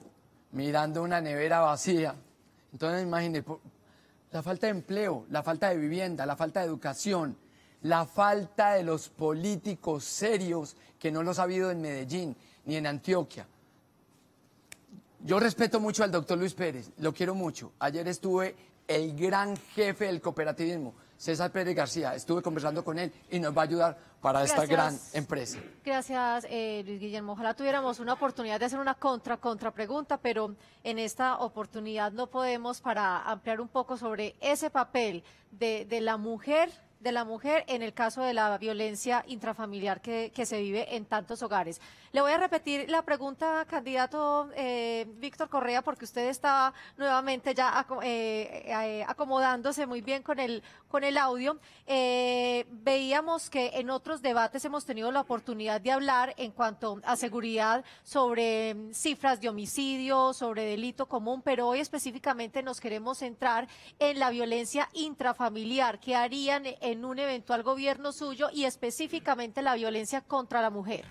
mirando una nevera vacía. Entonces, imagínese. La falta de empleo, la falta de vivienda, la falta de educación, la falta de los políticos serios que no los ha habido en Medellín ni en Antioquia. Yo respeto mucho al doctor Luis Pérez, lo quiero mucho. Ayer estuve el gran jefe del cooperativismo, César Pérez García, estuve conversando con él y nos va a ayudar para esta gran empresa. Gracias, Luis Guillermo. Ojalá tuviéramos una oportunidad de hacer una contrapregunta, pero en esta oportunidad no podemos, para ampliar un poco sobre ese papel de la mujer en el caso de la violencia intrafamiliar que se vive en tantos hogares. Le voy a repetir la pregunta, candidato Víctor Correa, porque usted estaba nuevamente ya acomodándose muy bien con el audio. Veíamos que en otros debates hemos tenido la oportunidad de hablar en cuanto a seguridad sobre cifras de homicidio, sobre delito común, pero hoy específicamente nos queremos centrar en la violencia intrafamiliar. ¿Qué harían en un eventual gobierno suyo y específicamente la violencia contra la mujer?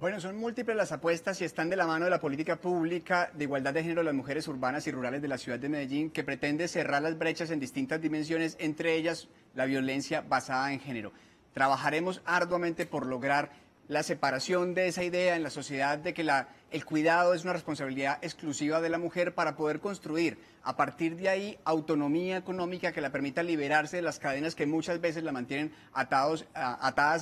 Bueno, son múltiples las apuestas y están de la mano de la política pública de igualdad de género de las mujeres urbanas y rurales de la ciudad de Medellín, que pretende cerrar las brechas en distintas dimensiones, entre ellas la violencia basada en género. Trabajaremos arduamente por lograr la separación de esa idea en la sociedad de que el cuidado es una responsabilidad exclusiva de la mujer, para poder construir a partir de ahí autonomía económica que la permita liberarse de las cadenas que muchas veces la mantienen atadas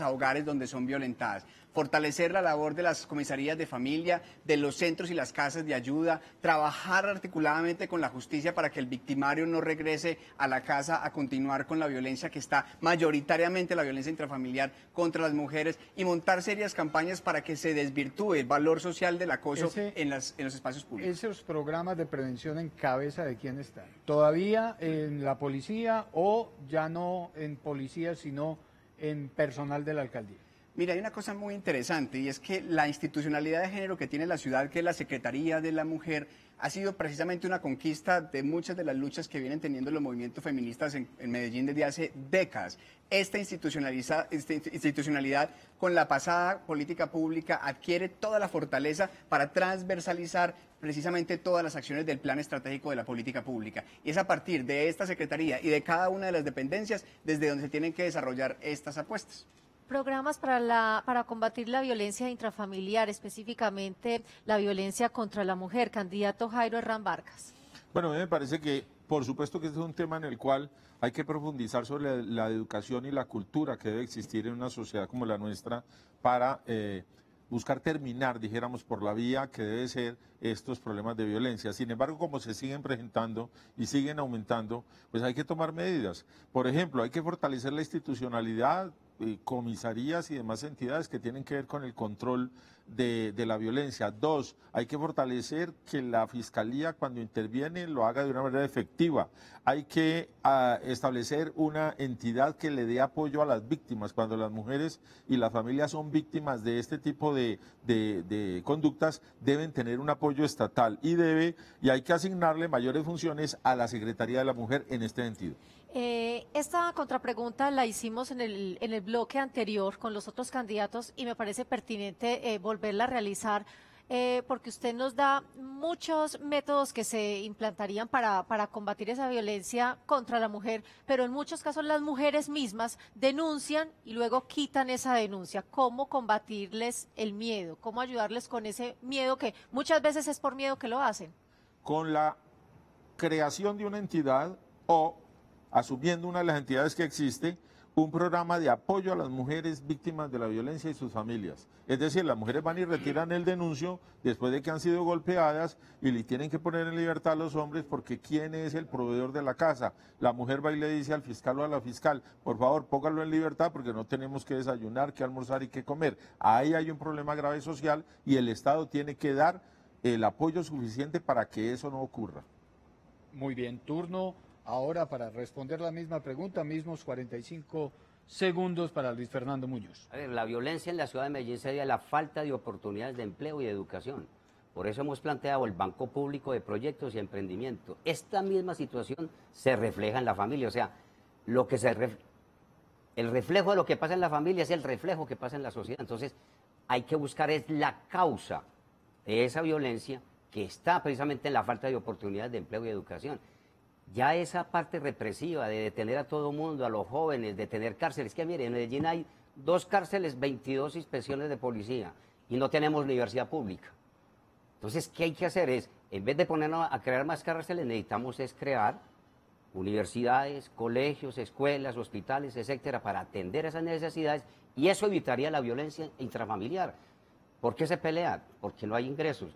a hogares donde son violentadas. Fortalecer la labor de las comisarías de familia, de los centros y las casas de ayuda, trabajar articuladamente con la justicia para que el victimario no regrese a la casa a continuar con la violencia que está mayoritariamente, la violencia intrafamiliar contra las mujeres, y montar serias campañas para que se desvirtúe el valor social del acoso en los espacios públicos. ¿Esos programas de prevención en cabeza de quién están? ¿Todavía en la policía o ya no en policía, sino en personal de la alcaldía? Mira, hay una cosa muy interesante, y es que la institucionalidad de género que tiene la ciudad, que es la Secretaría de la Mujer, ha sido precisamente una conquista de muchas de las luchas que vienen teniendo los movimientos feministas en Medellín desde hace décadas. Esta institucionalidad con la pasada política pública adquiere toda la fortaleza para transversalizar precisamente todas las acciones del plan estratégico de la política pública. Y es a partir de esta secretaría y de cada una de las dependencias desde donde se tienen que desarrollar estas apuestas. Programas para combatir la violencia intrafamiliar, específicamente la violencia contra la mujer. Candidato Jairo Herrán Vargas. Bueno, a mí me parece que, por supuesto, que este es un tema en el cual hay que profundizar sobre la educación y la cultura que debe existir en una sociedad como la nuestra para buscar terminar, dijéramos, por la vía que debe ser estos problemas de violencia. Sin embargo, como se siguen presentando y siguen aumentando, pues hay que tomar medidas. Por ejemplo, hay que fortalecer la institucionalidad, comisarías y demás entidades que tienen que ver con el control de la violencia. Dos, hay que fortalecer que la Fiscalía cuando interviene lo haga de una manera efectiva. Hay que establecer una entidad que le dé apoyo a las víctimas. Cuando las mujeres y las familias son víctimas de este tipo de conductas, deben tener un apoyo estatal y hay que asignarle mayores funciones a la Secretaría de la Mujer en este sentido. Esta contrapregunta la hicimos en el bloque anterior con los otros candidatos y me parece pertinente volverla a realizar porque usted nos da muchos métodos que se implantarían para combatir esa violencia contra la mujer, pero en muchos casos las mujeres mismas denuncian y luego quitan esa denuncia. ¿Cómo combatirles el miedo? ¿Cómo ayudarles con ese miedo que muchas veces es por miedo que lo hacen? Con la creación de una entidad o asumiendo una de las entidades que existe, un programa de apoyo a las mujeres víctimas de la violencia y sus familias. Es decir, las mujeres van y retiran el denuncio después de que han sido golpeadas y le tienen que poner en libertad a los hombres porque ¿quién es el proveedor de la casa? La mujer va y le dice al fiscal o a la fiscal, por favor, póngalo en libertad porque no tenemos que desayunar, que almorzar y que comer. Ahí hay un problema grave social y el Estado tiene que dar el apoyo suficiente para que eso no ocurra. Muy bien, turno. Ahora, para responder la misma pregunta, mismos 45 segundos para Luis Fernando Muñoz. A ver, la violencia en la ciudad de Medellín sería la falta de oportunidades de empleo y de educación. Por eso hemos planteado el Banco Público de Proyectos y Emprendimiento. Esta misma situación se refleja en la familia. O sea, lo que el reflejo de lo que pasa en la familia es el reflejo que pasa en la sociedad. Entonces, hay que buscar es la causa de esa violencia que está precisamente en la falta de oportunidades de empleo y educación. Ya esa parte represiva de detener a todo mundo, a los jóvenes, de tener cárceles, que mire, en Medellín hay 2 cárceles, 22 inspecciones de policía y no tenemos universidad pública. Entonces, ¿qué hay que hacer? Es, en vez de ponernos a crear más cárceles, necesitamos es crear universidades, colegios, escuelas, hospitales, etcétera, para atender esas necesidades y eso evitaría la violencia intrafamiliar. ¿Por qué se pelean? Porque no hay ingresos.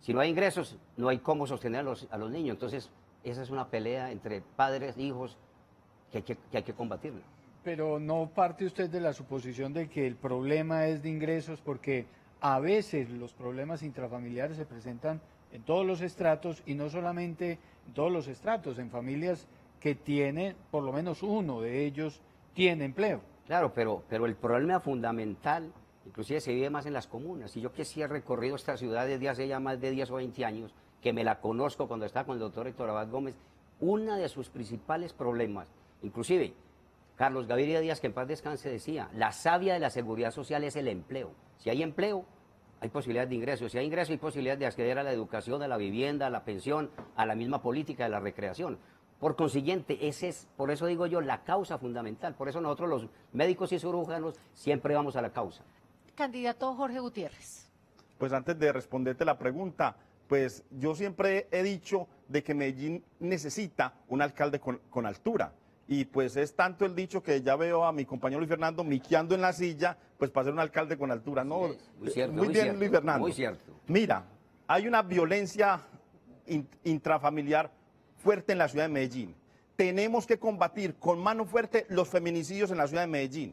Si no hay ingresos, no hay cómo sostener a los niños. Entonces, esa es una pelea entre padres e hijos que hay que combatirla. Pero no parte usted de la suposición de que el problema es de ingresos, porque a veces los problemas intrafamiliares se presentan en todos los estratos y no solamente en todos los estratos, en familias que tienen, por lo menos uno de ellos, tiene empleo. Claro, pero el problema fundamental, inclusive se vive más en las comunas. Y yo que sí he recorrido esta ciudad desde hace ya más de 10 o 20 años, que me la conozco cuando estaba con el doctor Héctor Abad Gómez, una de sus principales problemas, inclusive Carlos Gaviria Díaz, que en paz descanse, decía, la savia de la seguridad social es el empleo. Si hay empleo, hay posibilidad de ingreso. Si hay ingreso, hay posibilidad de acceder a la educación, a la vivienda, a la pensión, a la misma política de la recreación. Por consiguiente, ese es, por eso digo yo, la causa fundamental. Por eso nosotros los médicos y cirujanos siempre vamos a la causa. Candidato Jorge Gutiérrez. Pues antes de responderte la pregunta, pues yo siempre he dicho de que Medellín necesita un alcalde con altura. Y pues es tanto el dicho que ya veo a mi compañero Luis Fernando miqueando en la silla, pues para ser un alcalde con altura. No, muy cierto, muy bien, cierto, Luis Fernando. Muy cierto. Mira, hay una violencia intrafamiliar fuerte en la ciudad de Medellín. Tenemos que combatir con mano fuerte los feminicidios en la ciudad de Medellín.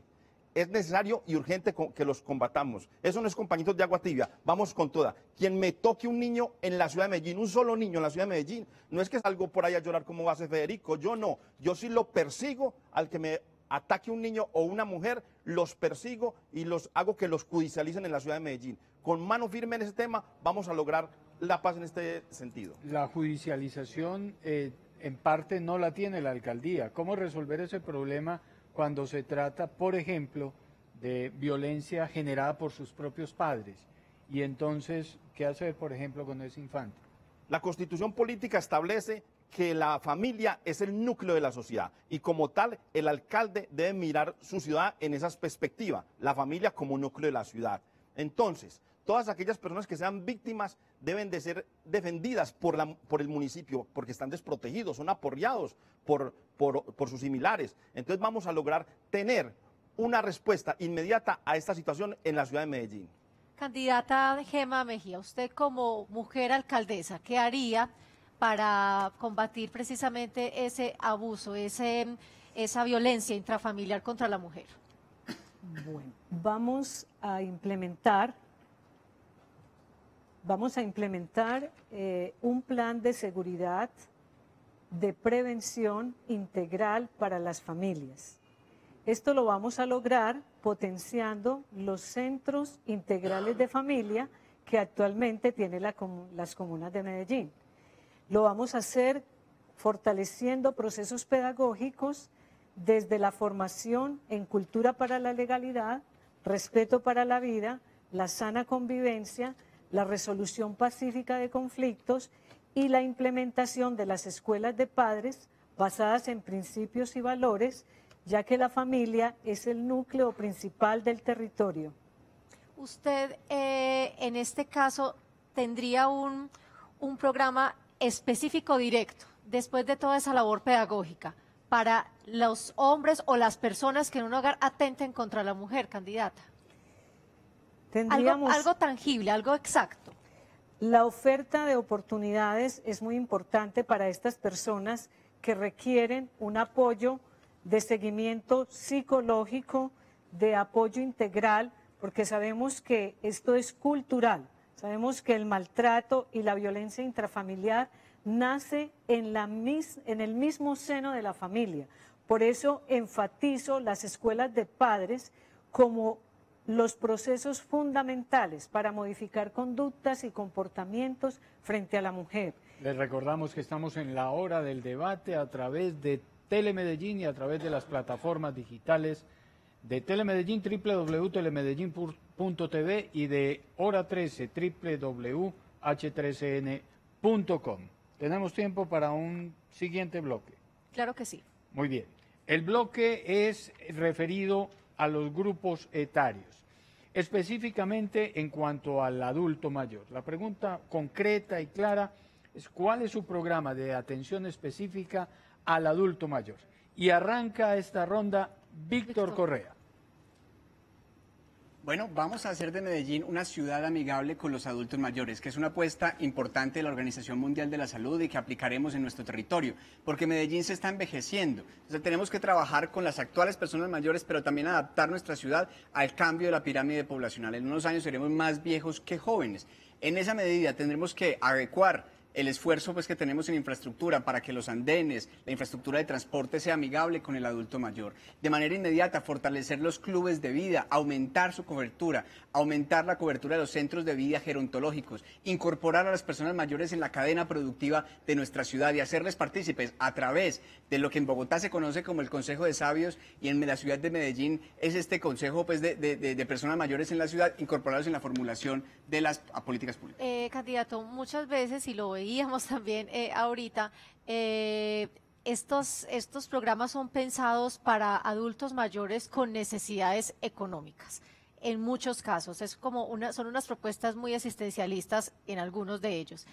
Es necesario y urgente que los combatamos. Eso no es compañitos de agua tibia, vamos con toda. Quien me toque un niño en la ciudad de Medellín, un solo niño en la ciudad de Medellín, no es que salgo por ahí a llorar como hace Federico, yo no. Yo sí lo persigo al que me ataque un niño o una mujer, los persigo y los hago que los judicialicen en la ciudad de Medellín. Con mano firme en ese tema vamos a lograr la paz en este sentido. La judicialización en parte no la tiene la alcaldía. ¿Cómo resolver ese problema cuando se trata, por ejemplo, de violencia generada por sus propios padres? Y entonces, ¿qué hacer, por ejemplo, con ese infante? La Constitución Política establece que la familia es el núcleo de la sociedad y como tal, el alcalde debe mirar su ciudad en esas perspectivas, la familia como núcleo de la ciudad. Entonces, todas aquellas personas que sean víctimas deben de ser defendidas por el municipio, porque están desprotegidos, son aporreados por sus similares. Entonces vamos a lograr tener una respuesta inmediata a esta situación en la ciudad de Medellín. Candidata Gema Mejía, usted como mujer alcaldesa, ¿qué haría para combatir precisamente ese abuso, esa violencia intrafamiliar contra la mujer? Bueno, vamos a implementar vamos a implementar un plan de seguridad, de prevención integral para las familias. Esto lo vamos a lograr potenciando los centros integrales de familia que actualmente tienen las comunas de Medellín. Lo vamos a hacer fortaleciendo procesos pedagógicos desde la formación en cultura para la legalidad, respeto para la vida, la sana convivencia, la resolución pacífica de conflictos y la implementación de las escuelas de padres basadas en principios y valores, ya que la familia es el núcleo principal del territorio. Usted, en este caso, tendría un programa específico directo, después de toda esa labor pedagógica, para los hombres o las personas que en un hogar atenten contra la mujer, candidata. Algo tangible, algo exacto. La oferta de oportunidades es muy importante para estas personas que requieren un apoyo de seguimiento psicológico, de apoyo integral, porque sabemos que esto es cultural, sabemos que el maltrato y la violencia intrafamiliar nace en el mismo seno de la familia. Por eso enfatizo las escuelas de padres como los procesos fundamentales para modificar conductas y comportamientos frente a la mujer. Les recordamos que estamos en la hora del debate a través de Telemedellín y a través de las plataformas digitales de Telemedellín, www.telemedellín.tv, y de Hora 13, www.h13n.com. ¿Tenemos tiempo para un siguiente bloque? Claro que sí. Muy bien. El bloque es referido a los grupos etarios, específicamente en cuanto al adulto mayor. La pregunta concreta y clara es: ¿cuál es su programa de atención específica al adulto mayor? Y arranca esta ronda Víctor Correa. Bueno, vamos a hacer de Medellín una ciudad amigable con los adultos mayores, que es una apuesta importante de la Organización Mundial de la Salud y que aplicaremos en nuestro territorio, porque Medellín se está envejeciendo. Entonces tenemos que trabajar con las actuales personas mayores, pero también adaptar nuestra ciudad al cambio de la pirámide poblacional. En unos años seremos más viejos que jóvenes. En esa medida tendremos que adecuar el esfuerzo, pues, que tenemos en infraestructura para que los andenes, la infraestructura de transporte sea amigable con el adulto mayor. De manera inmediata, fortalecer los clubes de vida, aumentar su cobertura, aumentar la cobertura de los centros de vida gerontológicos, incorporar a las personas mayores en la cadena productiva de nuestra ciudad y hacerles partícipes a través de lo que en Bogotá se conoce como el Consejo de Sabios, y en la ciudad de Medellín es este consejo, pues, de personas mayores en la ciudad, incorporados en la formulación de las políticas públicas. Candidato, muchas veces, y lo veis, veíamos también ahorita, estos programas son pensados para adultos mayores con necesidades económicas. En muchos casos, es como son unas propuestas muy asistencialistas en algunos de ellos.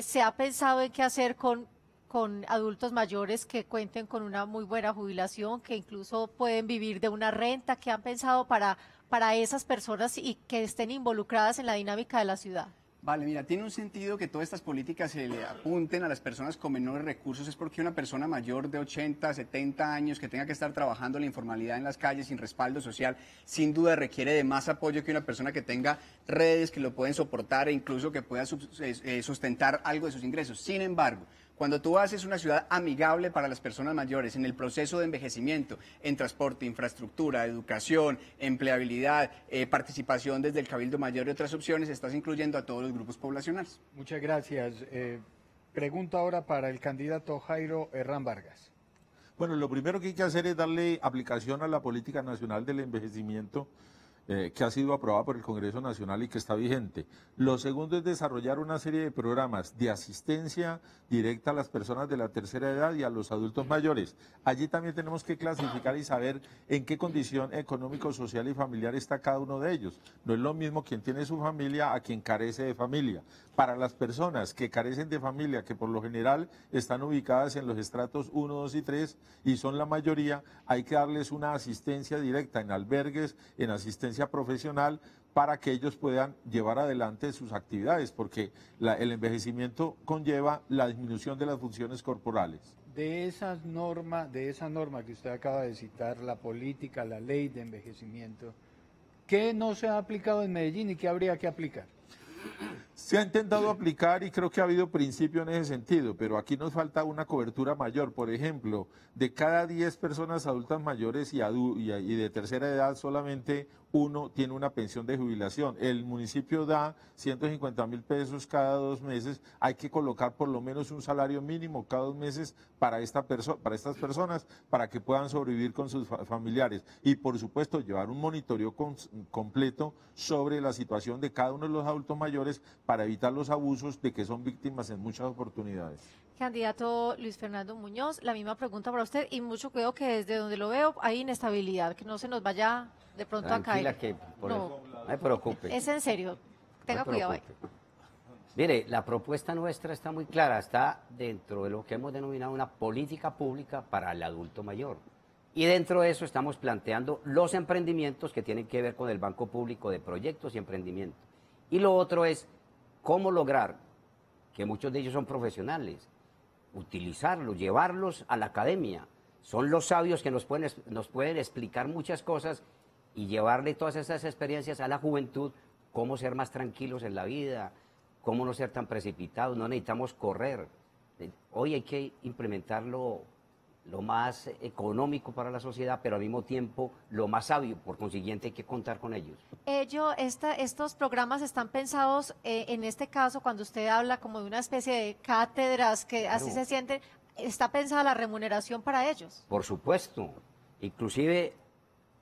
¿Se ha pensado en qué hacer con adultos mayores que cuenten con una muy buena jubilación, que incluso pueden vivir de una renta? ¿Qué han pensado para esas personas y que estén involucradas en la dinámica de la ciudad? Vale, mira, tiene un sentido que todas estas políticas se le apunten a las personas con menores recursos, es porque una persona mayor de 80, 70 años que tenga que estar trabajando en la informalidad en las calles sin respaldo social, sin duda requiere de más apoyo que una persona que tenga redes que lo pueden soportar e incluso que pueda sustentar algo de sus ingresos. Sin embargo, cuando tú haces una ciudad amigable para las personas mayores en el proceso de envejecimiento, en transporte, infraestructura, educación, empleabilidad, participación desde el Cabildo Mayor y otras opciones, estás incluyendo a todos los grupos poblacionales. Muchas gracias. Pregunta ahora para el candidato Jairo Herrán Vargas. Bueno, lo primero que hay que hacer es darle aplicación a la Política Nacional del Envejecimiento, que ha sido aprobada por el Congreso Nacional y que está vigente. Lo segundo es desarrollar una serie de programas de asistencia directa a las personas de la tercera edad y a los adultos mayores. Allí también tenemos que clasificar y saber en qué condición económico, social y familiar está cada uno de ellos. No es lo mismo quien tiene su familia a quien carece de familia. Para las personas que carecen de familia, que por lo general están ubicadas en los estratos 1, 2 y 3 y son la mayoría, hay que darles una asistencia directa en albergues, en asistencia profesional, para que ellos puedan llevar adelante sus actividades, porque el envejecimiento conlleva la disminución de las funciones corporales. De esa norma que usted acaba de citar, la política, la ley de envejecimiento, ¿qué no se ha aplicado en Medellín y qué habría que aplicar? Se ha intentado aplicar y creo que ha habido principio en ese sentido, pero aquí nos falta una cobertura mayor. Por ejemplo, de cada 10 personas adultas mayores y de tercera edad, solamente uno tiene una pensión de jubilación. El municipio da 150.000 pesos cada 2 meses. Hay que colocar por lo menos un salario mínimo cada 2 meses para estas personas, para que puedan sobrevivir con sus familiares. Y por supuesto, llevar un monitoreo completo sobre la situación de cada uno de los adultos mayores, para evitar los abusos de que son víctimas en muchas oportunidades. Candidato Luis Fernando Muñoz, la misma pregunta para usted, y mucho creo que desde donde lo veo hay inestabilidad, que no se nos vaya de pronto a caer. Que por no, no me preocupe. Es en serio, tenga cuidado ahí. Mire, la propuesta nuestra está muy clara, está dentro de lo que hemos denominado una política pública para el adulto mayor. Y dentro de eso estamos planteando los emprendimientos que tienen que ver con el Banco Público de Proyectos y Emprendimiento. Y lo otro es cómo lograr, que muchos de ellos son profesionales, utilizarlos, llevarlos a la academia. Son los sabios que nos pueden explicar muchas cosas y llevarle todas esas experiencias a la juventud, cómo ser más tranquilos en la vida, cómo no ser tan precipitados, no necesitamos correr. Hoy hay que implementarlo lo más económico para la sociedad, pero al mismo tiempo lo más sabio, por consiguiente hay que contar con ellos. Estos programas están pensados, en este caso, cuando usted habla como de una especie de cátedras, que claro, así se sienten, ¿está pensada la remuneración para ellos? Por supuesto, inclusive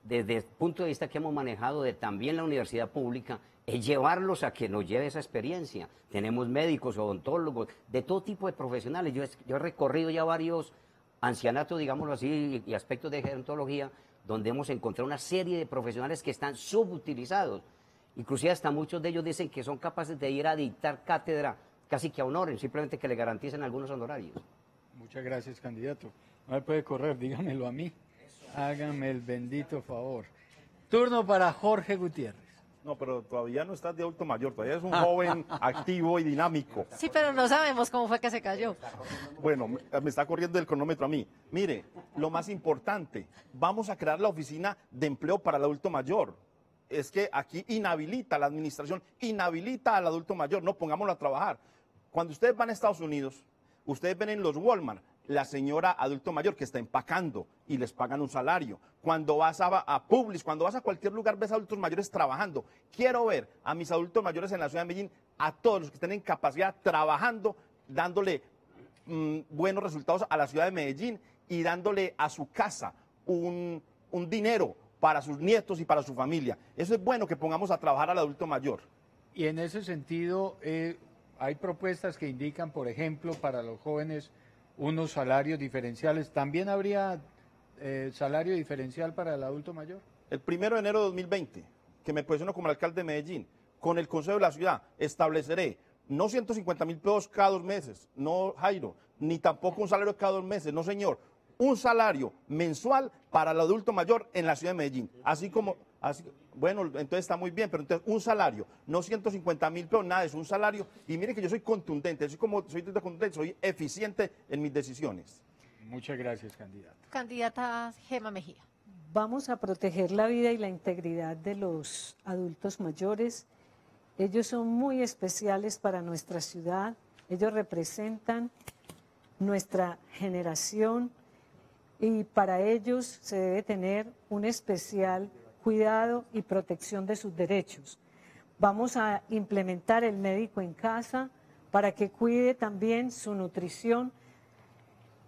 desde el punto de vista que hemos manejado de también la universidad pública, es llevarlos a que nos lleve esa experiencia. Tenemos médicos, odontólogos, de todo tipo de profesionales. Yo he recorrido ya varios ancianato, digámoslo así, y aspectos de gerontología, donde hemos encontrado una serie de profesionales que están subutilizados. Inclusive hasta muchos de ellos dicen que son capaces de ir a dictar cátedra, casi que a honoren, simplemente que le garanticen algunos honorarios. Muchas gracias, candidato. No me puede correr, dígamelo a mí. Hágame el bendito favor. Turno para Jorge Gutiérrez. No, pero todavía no estás de adulto mayor, todavía es un joven activo y dinámico. Sí, pero no sabemos cómo fue que se cayó. Bueno, me está corriendo el cronómetro a mí. Mire, lo más importante, vamos a crear la oficina de empleo para el adulto mayor. Es que aquí inhabilita, la administración inhabilita al adulto mayor, no, pongámoslo a trabajar. Cuando ustedes van a Estados Unidos, ustedes ven en los Walmart la señora adulto mayor que está empacando y les pagan un salario. Cuando vas a Publix, cuando vas a cualquier lugar, ves a adultos mayores trabajando. Quiero ver a mis adultos mayores en la ciudad de Medellín, a todos los que estén en capacidad trabajando, dándole buenos resultados a la ciudad de Medellín y dándole a su casa un dinero para sus nietos y para su familia. Eso es bueno, que pongamos a trabajar al adulto mayor. Y en ese sentido, hay propuestas que indican, por ejemplo, para los jóvenes, unos salarios diferenciales. ¿También habría salario diferencial para el adulto mayor? El 1 de enero de 2020, que me posiciono como el alcalde de Medellín, con el Consejo de la Ciudad, estableceré no 150.000 pesos cada 2 meses, no, Jairo, ni tampoco un salario cada 2 meses, no señor, un salario mensual para el adulto mayor en la ciudad de Medellín, así como... Así, bueno, entonces está muy bien, pero entonces un salario, no 150.000 pesos, nada, es un salario. Y mire que yo soy contundente, soy eficiente en mis decisiones. Muchas gracias, candidato. Candidata Gema Mejía. Vamos a proteger la vida y la integridad de los adultos mayores. Ellos son muy especiales para nuestra ciudad, ellos representan nuestra generación y para ellos se debe tener un especial cuidado y protección de sus derechos. Vamos a implementar el médico en casa para que cuide también su nutrición.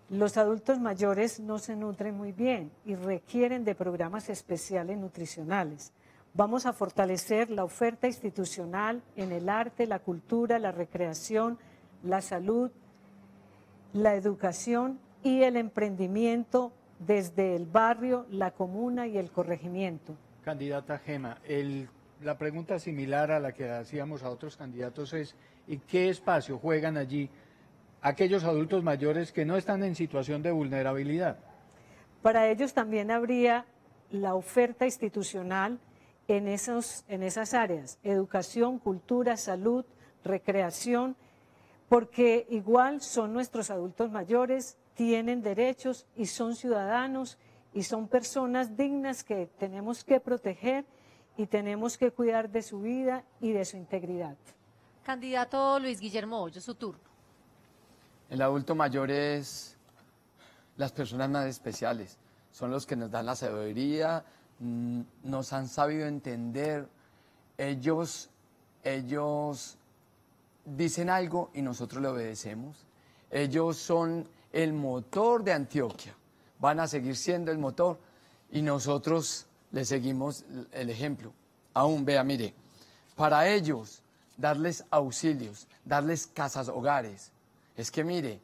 Los adultos mayores no se nutren muy bien y requieren de programas especiales nutricionales. Vamos a fortalecer la oferta institucional en el arte, la cultura, la recreación, la salud, la educación y el emprendimiento desde el barrio, la comuna y el corregimiento. Candidata Gema, la pregunta similar a la que hacíamos a otros candidatos es, ¿y qué espacio juegan allí aquellos adultos mayores que no están en situación de vulnerabilidad? Para ellos también habría la oferta institucional en esas áreas, educación, cultura, salud, recreación, porque igual son nuestros adultos mayores, tienen derechos y son ciudadanos y son personas dignas que tenemos que proteger y tenemos que cuidar de su vida y de su integridad. Candidato Luis Guillermo Hoyos, su turno. El adulto mayor es las personas más especiales, son los que nos dan la sabiduría, nos han sabido entender, ellos dicen algo y nosotros le obedecemos, ellos son el motor de Antioquia, van a seguir siendo el motor y nosotros le seguimos el ejemplo. Aún, vea, mire, para ellos darles auxilios, darles casas, hogares, es que mire,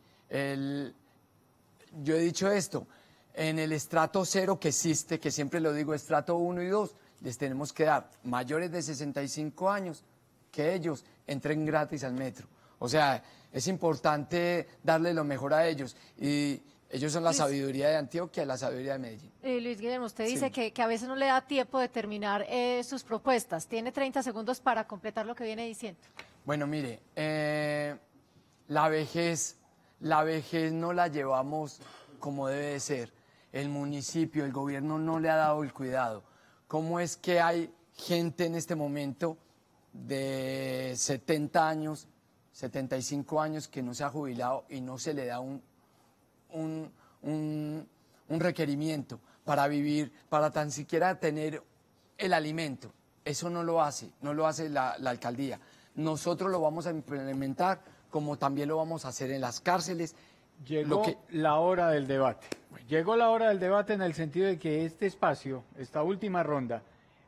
yo he dicho esto, en el estrato 0 que existe, que siempre lo digo, estrato 1 y 2, les tenemos que dar mayores de 65 años que ellos entren gratis al metro. O sea, es importante darle lo mejor a ellos y ellos son la sabiduría de Antioquia y la sabiduría de Medellín. Luis Guillermo, usted dice que a veces no le da tiempo de terminar sus propuestas. Tiene 30 segundos para completar lo que viene diciendo. Bueno, mire, la vejez no la llevamos como debe de ser. El municipio, el gobierno no le ha dado el cuidado. ¿Cómo es que hay gente en este momento de 70 años, 75 años que no se ha jubilado y no se le da un requerimiento para vivir, para tan siquiera tener el alimento? Eso no lo hace, no lo hace la alcaldía. Nosotros lo vamos a implementar, como también lo vamos a hacer en las cárceles. Llegó la hora del debate. Llegó la hora del debate en el sentido de que este espacio, esta última ronda,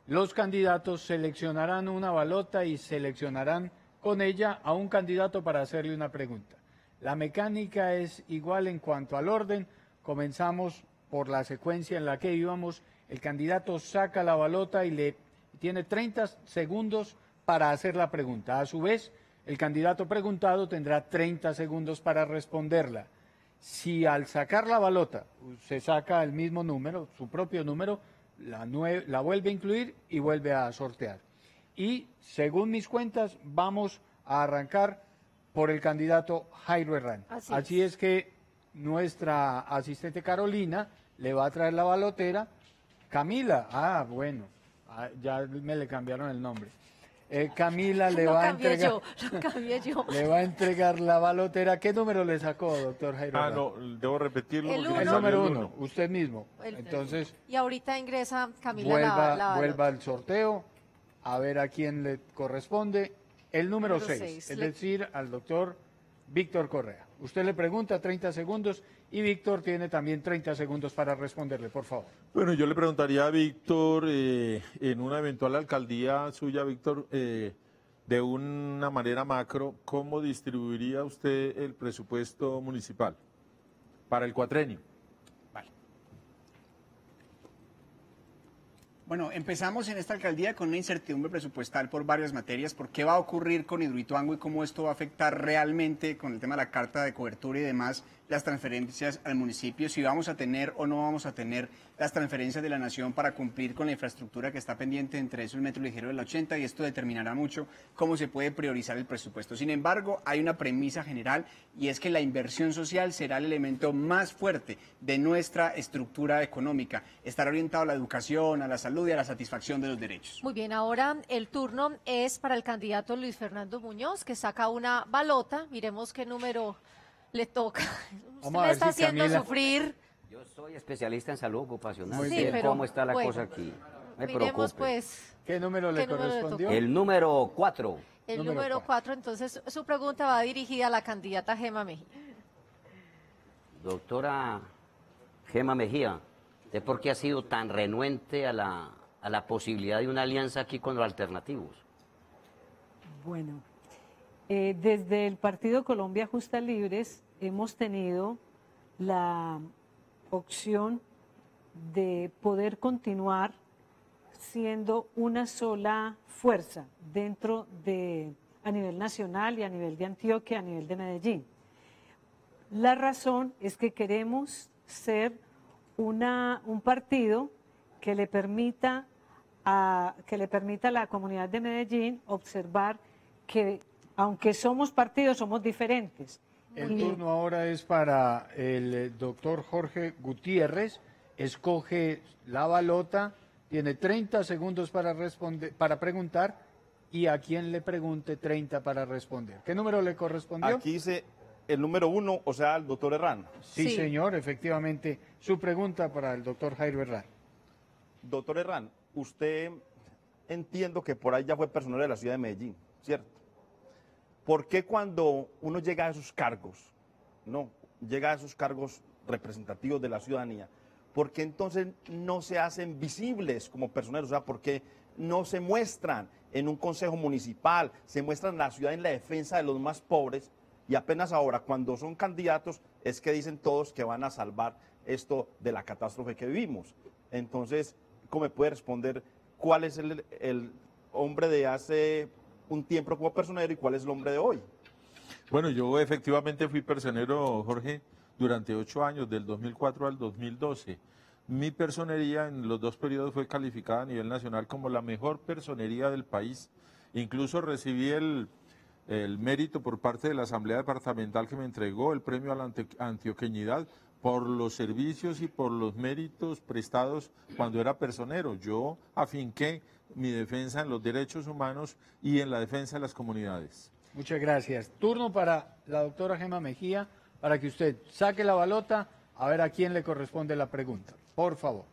los candidatos seleccionarán una balota y seleccionarán con ella a un candidato para hacerle una pregunta. La mecánica es igual en cuanto al orden. Comenzamos por la secuencia en la que íbamos. El candidato saca la balota y le tiene 30 segundos para hacer la pregunta. A su vez, el candidato preguntado tendrá 30 segundos para responderla. Si al sacar la balota se saca el mismo número, su propio número, la vuelve a incluir y vuelve a sortear. Y según mis cuentas vamos a arrancar por el candidato Jairo Herrán. Así es que nuestra asistente Carolina le va a traer la balotera. Camila, bueno, ya me le cambiaron el nombre. Camila le va a entregar. Le va a entregar la balotera. ¿Qué número le sacó, doctor Jairo? No, debo repetirlo. El número 1, usted mismo. Entonces. Y ahorita ingresa Camila. Vuelva al sorteo, a ver a quién le corresponde. El número 6, es decir, al doctor Víctor Correa. Usted le pregunta 30 segundos y Víctor tiene también 30 segundos para responderle, por favor. Bueno, yo le preguntaría a Víctor, en una eventual alcaldía suya, Víctor, de una manera macro, ¿cómo distribuiría usted el presupuesto municipal para el cuatrenio? Vale. Bueno, empezamos en esta alcaldía con una incertidumbre presupuestal por varias materias, por qué va a ocurrir con Hidroituango y cómo esto va a afectar realmente con el tema de la carta de cobertura y demás, las transferencias al municipio, si vamos a tener o no vamos a tener las transferencias de la nación para cumplir con la infraestructura que está pendiente, entre eso el metro ligero del 80, y esto determinará mucho cómo se puede priorizar el presupuesto. Sin embargo, hay una premisa general y es que la inversión social será el elemento más fuerte de nuestra estructura económica, estará orientado a la educación, a la salud y a la satisfacción de los derechos. Muy bien, ahora el turno es para el candidato Luis Fernando Muñoz, que saca una balota, miremos qué número le toca. Usted me está haciendo sufrir. Yo soy especialista en salud ocupacional. Sí, pero ¿cómo está la cosa aquí? Me preocupa. Pues, ¿qué número le correspondió? El número 4. El número 4, entonces su pregunta va dirigida a la candidata Gema Mejía. Doctora Gema Mejía, ¿de por qué ha sido tan renuente a la posibilidad de una alianza aquí con los alternativos? Bueno, desde el partido Colombia Justas Libres hemos tenido la opción de poder continuar siendo una sola fuerza dentro de, a nivel nacional y a nivel de Antioquia, a nivel de Medellín. La razón es que queremos ser un partido que le permita a la comunidad de Medellín observar que aunque somos partidos, somos diferentes. El turno ahora es para el doctor Jorge Gutiérrez. Escoge la balota, tiene 30 segundos para preguntar y a quien le pregunte 30 para responder. ¿Qué número le correspondió? Aquí dice el número 1, o sea, al doctor Herrán. Sí, sí, señor, efectivamente. Su pregunta para el doctor Jairo Herrán. Doctor Herrán, usted entiendo que por ahí ya fue personal de la ciudad de Medellín, ¿cierto? ¿Por qué cuando uno llega a esos cargos, llega a esos cargos representativos de la ciudadanía, por qué entonces no se hacen visibles como personeros? O sea, ¿por qué no se muestran en un consejo municipal, se muestran en la ciudad en la defensa de los más pobres? Y apenas ahora, cuando son candidatos, es que dicen todos que van a salvar esto de la catástrofe que vivimos. Entonces, ¿cómo me puede responder cuál es el hombre de hace un tiempo como personero y cuál es el hombre de hoy? Bueno, yo efectivamente fui personero, Jorge, durante 8 años, del 2004 al 2012. Mi personería en los 2 periodos fue calificada a nivel nacional como la mejor personería del país. Incluso recibí el mérito por parte de la Asamblea Departamental, que me entregó el premio a la antioqueñidad por los servicios y por los méritos prestados cuando era personero. Yo afinqué mi defensa en los derechos humanos y en la defensa de las comunidades. Muchas gracias. Turno para la doctora Gema Mejía, para que usted saque la balota a ver a quién le corresponde la pregunta. Por favor.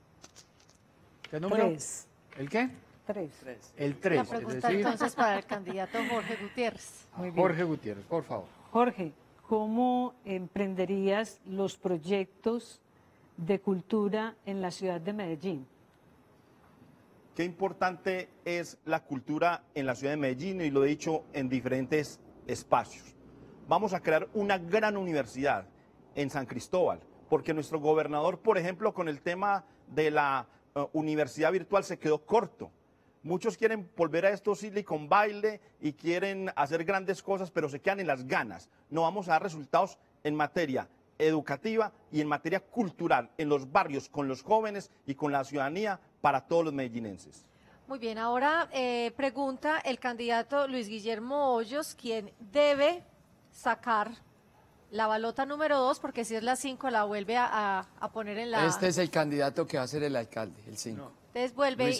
¿Qué número? 3. ¿El qué? 3. El 3. La pregunta entonces para el candidato Jorge Gutiérrez. Muy bien. Jorge Gutiérrez, por favor. Jorge, ¿cómo emprenderías los proyectos de cultura en la ciudad de Medellín? Qué importante es la cultura en la ciudad de Medellín, y lo he dicho en diferentes espacios. Vamos a crear una gran universidad en San Cristóbal, porque nuestro gobernador, por ejemplo, con el tema de la universidad virtual se quedó corto. Muchos quieren volver a esto Silicon Valley y quieren hacer grandes cosas, pero se quedan en las ganas. No vamos a dar resultados en materia educativa y en materia cultural, en los barrios, con los jóvenes y con la ciudadanía, para todos los medellinenses. Muy bien, ahora pregunta el candidato Luis Guillermo Hoyos, quien debe sacar la balota número 2, porque si es la 5 la vuelve a poner en la... Este es el candidato que va a ser el alcalde, el 5. No. Entonces vuelve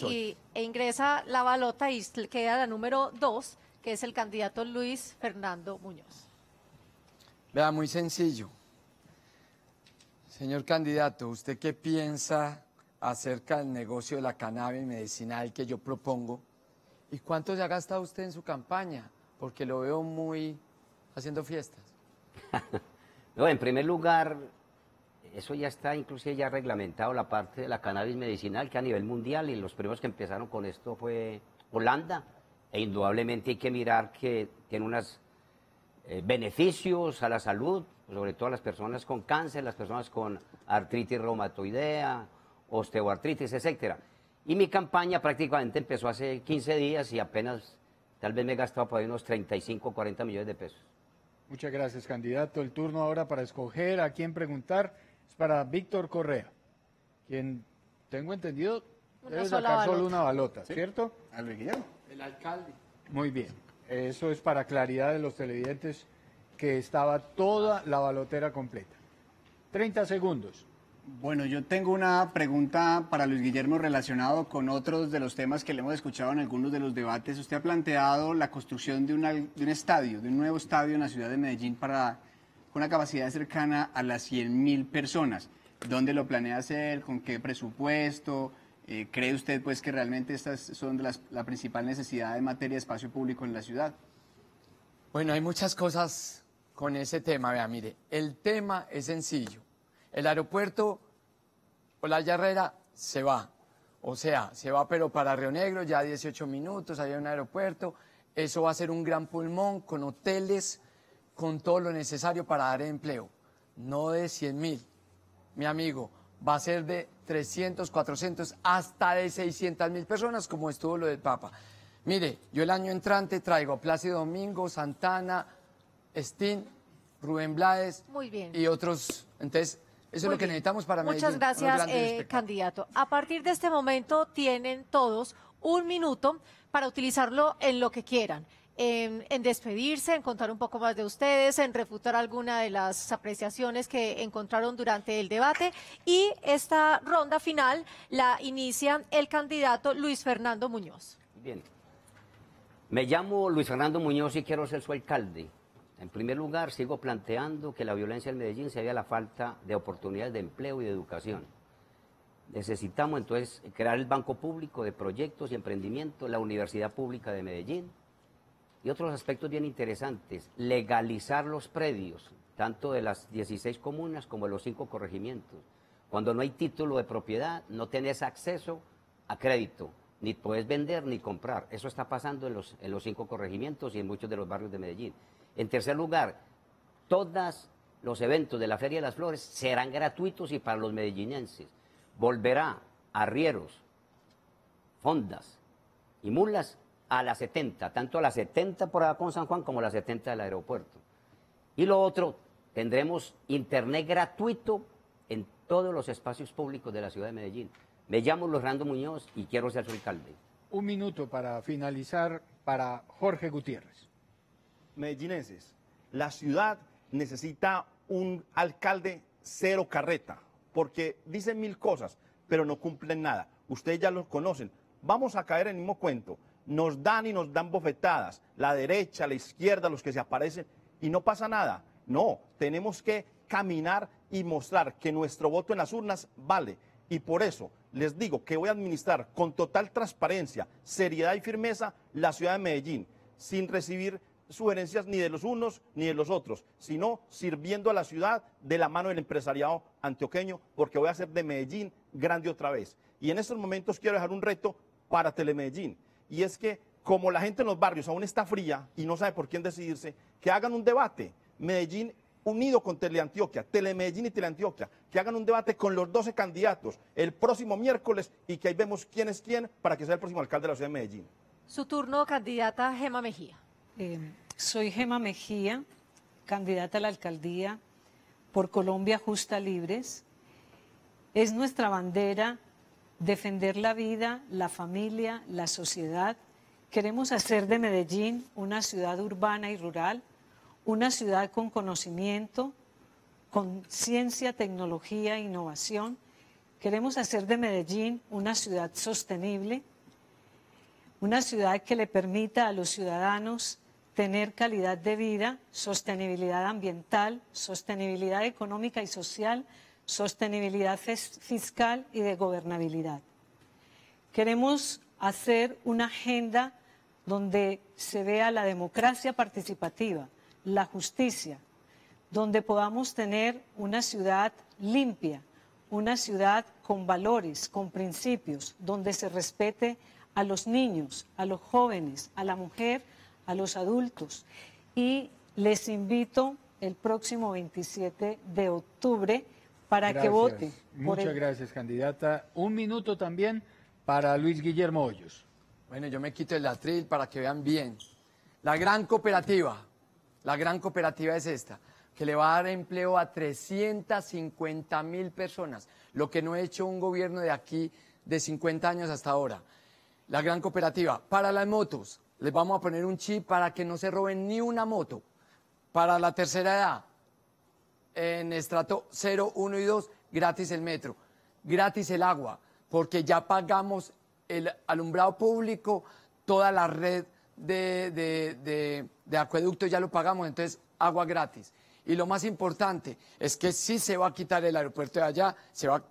e ingresa la balota y queda la número 2, que es el candidato Luis Fernando Muñoz. Vea, muy sencillo. Señor candidato, ¿usted qué piensa acerca del negocio de la cannabis medicinal que yo propongo? ¿Y cuánto se ha gastado usted en su campaña? Porque lo veo muy haciendo fiestas. No, en primer lugar, eso ya está inclusive ya reglamentado, la parte de la cannabis medicinal, que a nivel mundial, y los primeros que empezaron con esto fue Holanda, e indudablemente hay que mirar que tiene unos beneficios a la salud, sobre todo a las personas con cáncer, las personas con artritis reumatoidea, osteoartritis, etcétera. Y mi campaña prácticamente empezó hace 15 días y apenas tal vez me he gastado por ahí unos 35 o 40 millones de pesos. Muchas gracias, candidato. El turno ahora para escoger a quién preguntar es para Víctor Correa, quien, tengo entendido, debe sacar solo una balota, ¿sí? ¿Cierto? Al Guillermo. El alcalde. Muy bien. Eso es para claridad de los televidentes, que estaba toda la balotera completa. 30 segundos. Bueno, yo tengo una pregunta para Luis Guillermo relacionado con otros de los temas que le hemos escuchado en algunos de los debates. Usted ha planteado la construcción de un nuevo estadio en la ciudad de Medellín con una capacidad cercana a las 100.000 personas. ¿Dónde lo planea hacer? ¿Con qué presupuesto? ¿Cree usted pues que realmente estas son la principal necesidad en materia de espacio público en la ciudad? Bueno, hay muchas cosas con ese tema. Vea, mire, el tema es sencillo. El aeropuerto Olaya Herrera se va, o sea, se va pero para Río Negro, ya 18 minutos, hay un aeropuerto, eso va a ser un gran pulmón con hoteles, con todo lo necesario para dar empleo. No de 100.000, mi amigo, va a ser de 300, 400, hasta de 600.000 personas, como estuvo lo del Papa. Mire, yo el año entrante traigo a Plácido Domingo, Santana, Sting, Rubén Blades y otros, entonces... Eso es lo que necesitamos para Medellín. Muchas gracias, candidato. A partir de este momento tienen todos 1 minuto para utilizarlo en lo que quieran, en despedirse, en contar un poco más de ustedes, en refutar alguna de las apreciaciones que encontraron durante el debate. Y esta ronda final la inicia el candidato Luis Fernando Muñoz. Bien. Me llamo Luis Fernando Muñoz y quiero ser su alcalde. En primer lugar, sigo planteando que la violencia en Medellín se debe a la falta de oportunidades de empleo y de educación. Necesitamos entonces crear el Banco Público de Proyectos y Emprendimiento, la Universidad Pública de Medellín y otros aspectos bien interesantes. Legalizar los predios, tanto de las 16 comunas como de los 5 corregimientos. Cuando no hay título de propiedad, no tenés acceso a crédito, ni podés vender ni comprar. Eso está pasando en los 5 corregimientos y en muchos de los barrios de Medellín. En tercer lugar, todos los eventos de la Feria de las Flores serán gratuitos y para los medellinenses. Volverá arrieros, fondas y mulas a las 70, tanto a las 70 por acá con San Juan como a las 70 del aeropuerto. Y lo otro, tendremos internet gratuito en todos los espacios públicos de la ciudad de Medellín. Me llamo Luis Fernando Muñoz y quiero ser su alcalde. Un minuto para finalizar para Jorge Gutiérrez. Medellinenses, la ciudad necesita un alcalde cero carreta, porque dicen 1000 cosas, pero no cumplen nada. Ustedes ya los conocen. Vamos a caer en el mismo cuento. Nos dan y nos dan bofetadas, la derecha, la izquierda, los que se aparecen, y no pasa nada. No, tenemos que caminar y mostrar que nuestro voto en las urnas vale. Y por eso les digo que voy a administrar con total transparencia, seriedad y firmeza la ciudad de Medellín, sin recibir sugerencias ni de los unos ni de los otros, sino sirviendo a la ciudad de la mano del empresariado antioqueño, porque voy a hacer de Medellín grande otra vez. Y en estos momentos quiero dejar un reto para Telemedellín, y es que como la gente en los barrios aún está fría y no sabe por quién decidirse, que hagan un debate, Medellín unido con Teleantioquia, Telemedellín y Teleantioquia, que hagan un debate con los 12 candidatos el próximo miércoles y que ahí vemos quién es quién para que sea el próximo alcalde de la ciudad de Medellín. Su turno, candidata Gema Mejía. Soy Gema Mejía, candidata a la alcaldía por Colombia Justas Libres. Es nuestra bandera defender la vida, la familia, la sociedad. Queremos hacer de Medellín una ciudad urbana y rural, una ciudad con conocimiento, con ciencia, tecnología e innovación. Queremos hacer de Medellín una ciudad sostenible, una ciudad que le permita a los ciudadanos tener calidad de vida, sostenibilidad ambiental, sostenibilidad económica y social, sostenibilidad fiscal y de gobernabilidad. Queremos hacer una agenda donde se vea la democracia participativa, la justicia, donde podamos tener una ciudad limpia, una ciudad con valores, con principios, donde se respete a los niños, a los jóvenes, a la mujer, a los adultos. Y les invito el próximo 27 de octubre para que vote. Muchas gracias, candidata. Un minuto también para Luis Guillermo Hoyos. Bueno, yo me quito el atril para que vean bien. La gran cooperativa es esta, que le va a dar empleo a 350.000 personas, lo que no ha hecho un gobierno de aquí de 50 años hasta ahora. La gran cooperativa. Para las motos, les vamos a poner un chip para que no se roben ni una moto. Para la tercera edad, en estrato 0, 1 y 2, gratis el metro, gratis el agua, porque ya pagamos el alumbrado público, toda la red de acueducto ya lo pagamos, entonces agua gratis. Y lo más importante es que sí se va a quitar el aeropuerto de allá, se va a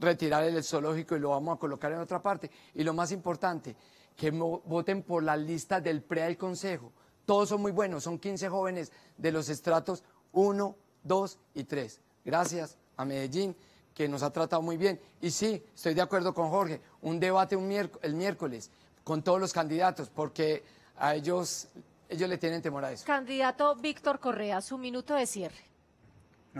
retirar el zoológico y lo vamos a colocar en otra parte. Y lo más importante, que voten por las listas del PRE del Consejo. Todos son muy buenos, son 15 jóvenes de los estratos 1, 2 y 3. Gracias a Medellín, que nos ha tratado muy bien. Y sí, estoy de acuerdo con Jorge, un debate el miércoles con todos los candidatos, porque a ellos le tienen temor a eso. Candidato Víctor Correa, su minuto de cierre.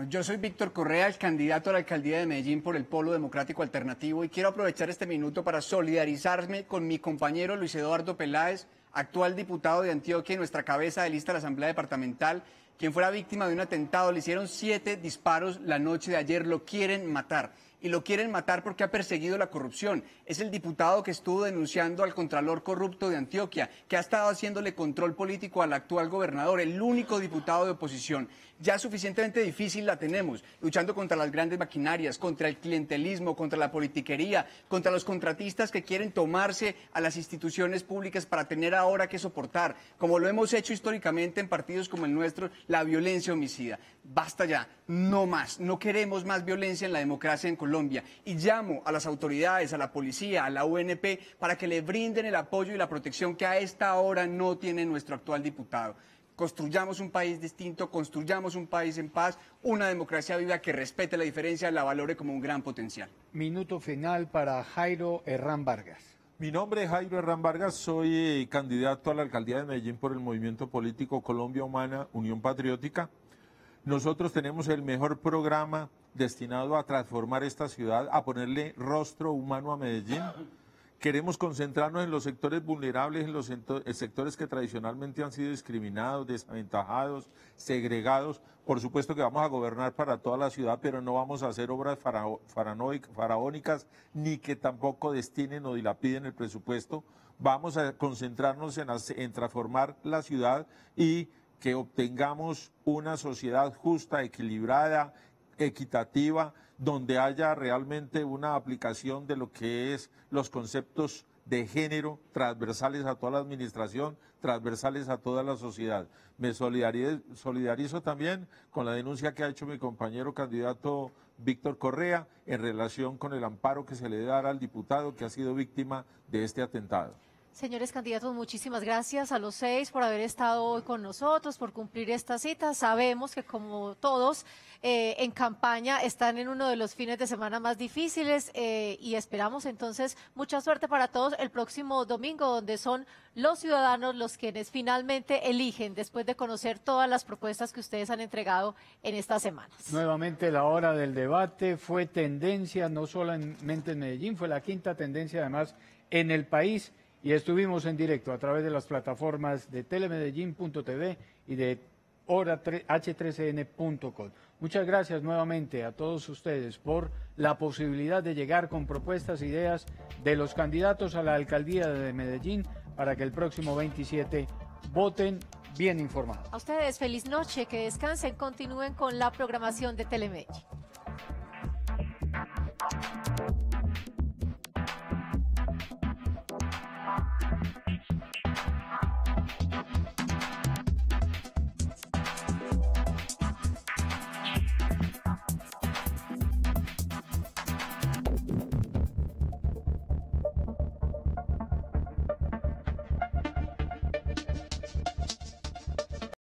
Yo soy Víctor Correa, el candidato a la alcaldía de Medellín por el Polo Democrático Alternativo, y quiero aprovechar este minuto para solidarizarme con mi compañero Luis Eduardo Peláez, actual diputado de Antioquia y nuestra cabeza de lista de la Asamblea Departamental, quien fuera víctima de un atentado. Le hicieron 7 disparos la noche de ayer, lo quieren matar. y lo quieren matar porque ha perseguido la corrupción. Es el diputado que estuvo denunciando al contralor corrupto de Antioquia, que ha estado haciéndole control político al actual gobernador, el único diputado de oposición. Ya suficientemente difícil la tenemos, luchando contra las grandes maquinarias, contra el clientelismo, contra la politiquería, contra los contratistas que quieren tomarse a las instituciones públicas para tener ahora que soportar, como lo hemos hecho históricamente en partidos como el nuestro, la violencia homicida. Basta ya, no más, no queremos más violencia en la democracia en Colombia, y llamo a las autoridades, a la policía, a la UNP, para que le brinden el apoyo y la protección que a esta hora no tiene nuestro actual diputado. Construyamos un país distinto, construyamos un país en paz, una democracia viva que respete la diferencia, la valore como un gran potencial. Minuto final para Jairo Herrán Vargas. Mi nombre es Jairo Herrán Vargas, soy candidato a la Alcaldía de Medellín por el movimiento político Colombia Humana, Unión Patriótica. Nosotros tenemos el mejor programa destinado a transformar esta ciudad, a ponerle rostro humano a Medellín. Queremos concentrarnos en los sectores vulnerables, en los sectores que tradicionalmente han sido discriminados, desaventajados, segregados. Por supuesto que vamos a gobernar para toda la ciudad, pero no vamos a hacer obras faraónicas, ni que tampoco destinen o dilapiden el presupuesto. Vamos a concentrarnos en transformar la ciudad y que obtengamos una sociedad justa, equilibrada, equitativa, donde haya realmente una aplicación de lo que es los conceptos de género transversales a toda la administración, transversales a toda la sociedad. Me solidarizo también con la denuncia que ha hecho mi compañero candidato Víctor Correa en relación con el amparo que se le dará al diputado que ha sido víctima de este atentado. Señores candidatos, muchísimas gracias a los 6 por haber estado hoy con nosotros, por cumplir esta cita. Sabemos que como todos en campaña están en uno de los fines de semana más difíciles y esperamos entonces mucha suerte para todos el próximo domingo, donde son los ciudadanos los quienes finalmente eligen después de conocer todas las propuestas que ustedes han entregado en estas semanas. Nuevamente la hora del debate fue tendencia, no solamente en Medellín, fue la quinta tendencia además en el país. Y estuvimos en directo a través de las plataformas de telemedellín.tv y de hora13n.com. Muchas gracias nuevamente a todos ustedes por la posibilidad de llegar con propuestas e ideas de los candidatos a la Alcaldía de Medellín para que el próximo 27 voten bien informados. A ustedes, feliz noche, que descansen, continúen con la programación de Telemedellín.